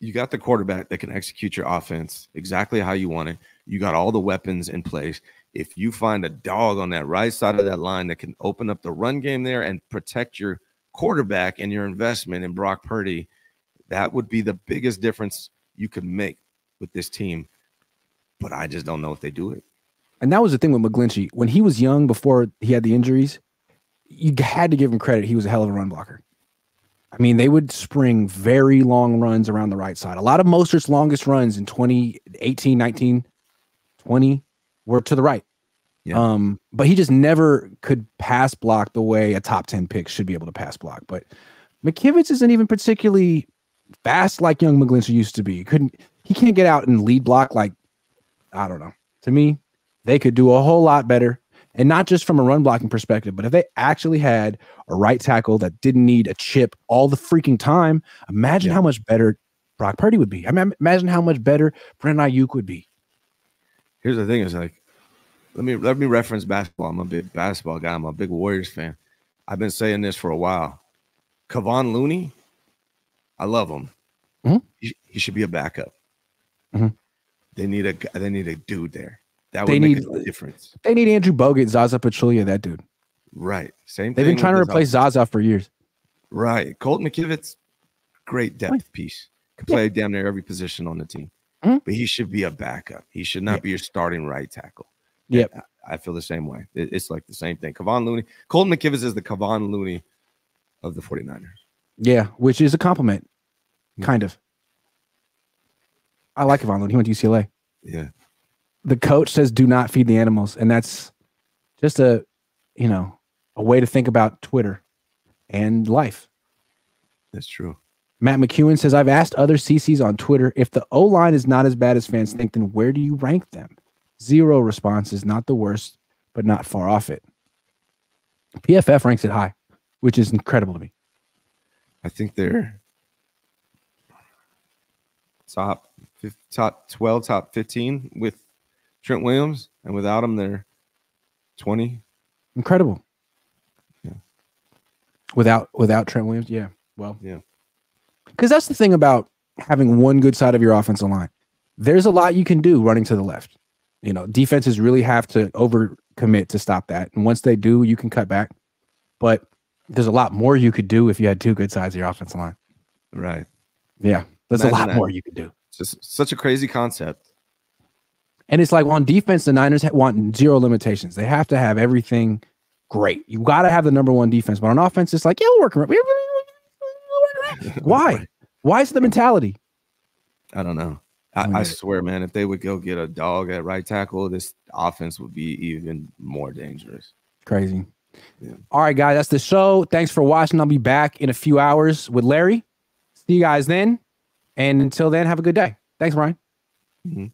You got the quarterback that can execute your offense exactly how you want it. You got all the weapons in place. If you find a dog on that right side of that line that can open up the run game there and protect your quarterback and your investment in Brock Purdy, that would be the biggest difference you could make with this team. But I just don't know if they do it. And that was the thing with McGlinchey. When he was young, before he had the injuries, you had to give him credit. He was a hell of a run blocker. I mean, they would spring very long runs around the right side. A lot of Mostert's longest runs in twenty eighteen, nineteen, twenty were to the right. Yeah. Um, but he just never could pass block the way a top ten pick should be able to pass block. But McKivitz isn't even particularly fast like young McGlinchey used to be. He couldn't he can't get out and lead block like, I don't know. To me, they could do a whole lot better. And not just from a run blocking perspective, but if they actually had a right tackle that didn't need a chip all the freaking time, imagine yeah. how much better Brock Purdy would be. I mean, imagine how much better Brandon Aiyuk would be. Here's the thing: is like, let me let me reference basketball. I'm a big basketball guy. I'm a big Warriors fan. I've been saying this for a while. Kevon Looney, I love him. Mm-hmm. he, he should be a backup. Mm-hmm. They need a they need a dude there. That would they make need, a difference. They need Andrew Bogut, Zaza Pachulia, that dude. Right. Same They've thing. They've been trying to replace Zaza for years. Right. Colt McKivitz, great depth piece. Could play yeah. down there every position on the team. Mm-hmm. But he should be a backup. He should not yep. be your starting right tackle. Yeah. I feel the same way. It, it's like the same thing. Kevon Looney. Colt McKivitz is the Kevon Looney of the forty-niners. Yeah, which is a compliment. Mm-hmm. Kind of. I like Kevon Looney. He went to U C L A. Yeah. The coach says, do not feed the animals. And that's just a, you know, a way to think about Twitter and life. That's true. Matt McEwen says, I've asked other C Cs on Twitter, if the O-line is not as bad as fans think, then where do you rank them? Zero responses, not the worst, but not far off it. P F F ranks it high, which is incredible to me. I think they're top, top twelve, top fifteen with Trent Williams, and without him, they're twenty. Incredible. Yeah. Without without Trent Williams, yeah. Well, yeah. Because that's the thing about having one good side of your offensive line. There's a lot you can do running to the left. You know, defenses really have to overcommit to stop that, and once they do, you can cut back. But there's a lot more you could do if you had two good sides of your offensive line. Right. Yeah. There's Imagine a lot that. more you could do. It's just such a crazy concept. And it's like, on defense, the Niners want zero limitations. They have to have everything great. You got to have the number one defense. But on offense, it's like, yeah, we're working. Why? Why is the mentality? I don't know. I, I swear, man, if they would go get a dog at right tackle, this offense would be even more dangerous. Crazy. Yeah. All right, guys, that's the show. Thanks for watching. I'll be back in a few hours with Larry. See you guys then. And until then, have a good day. Thanks, Ryan. Mm-hmm.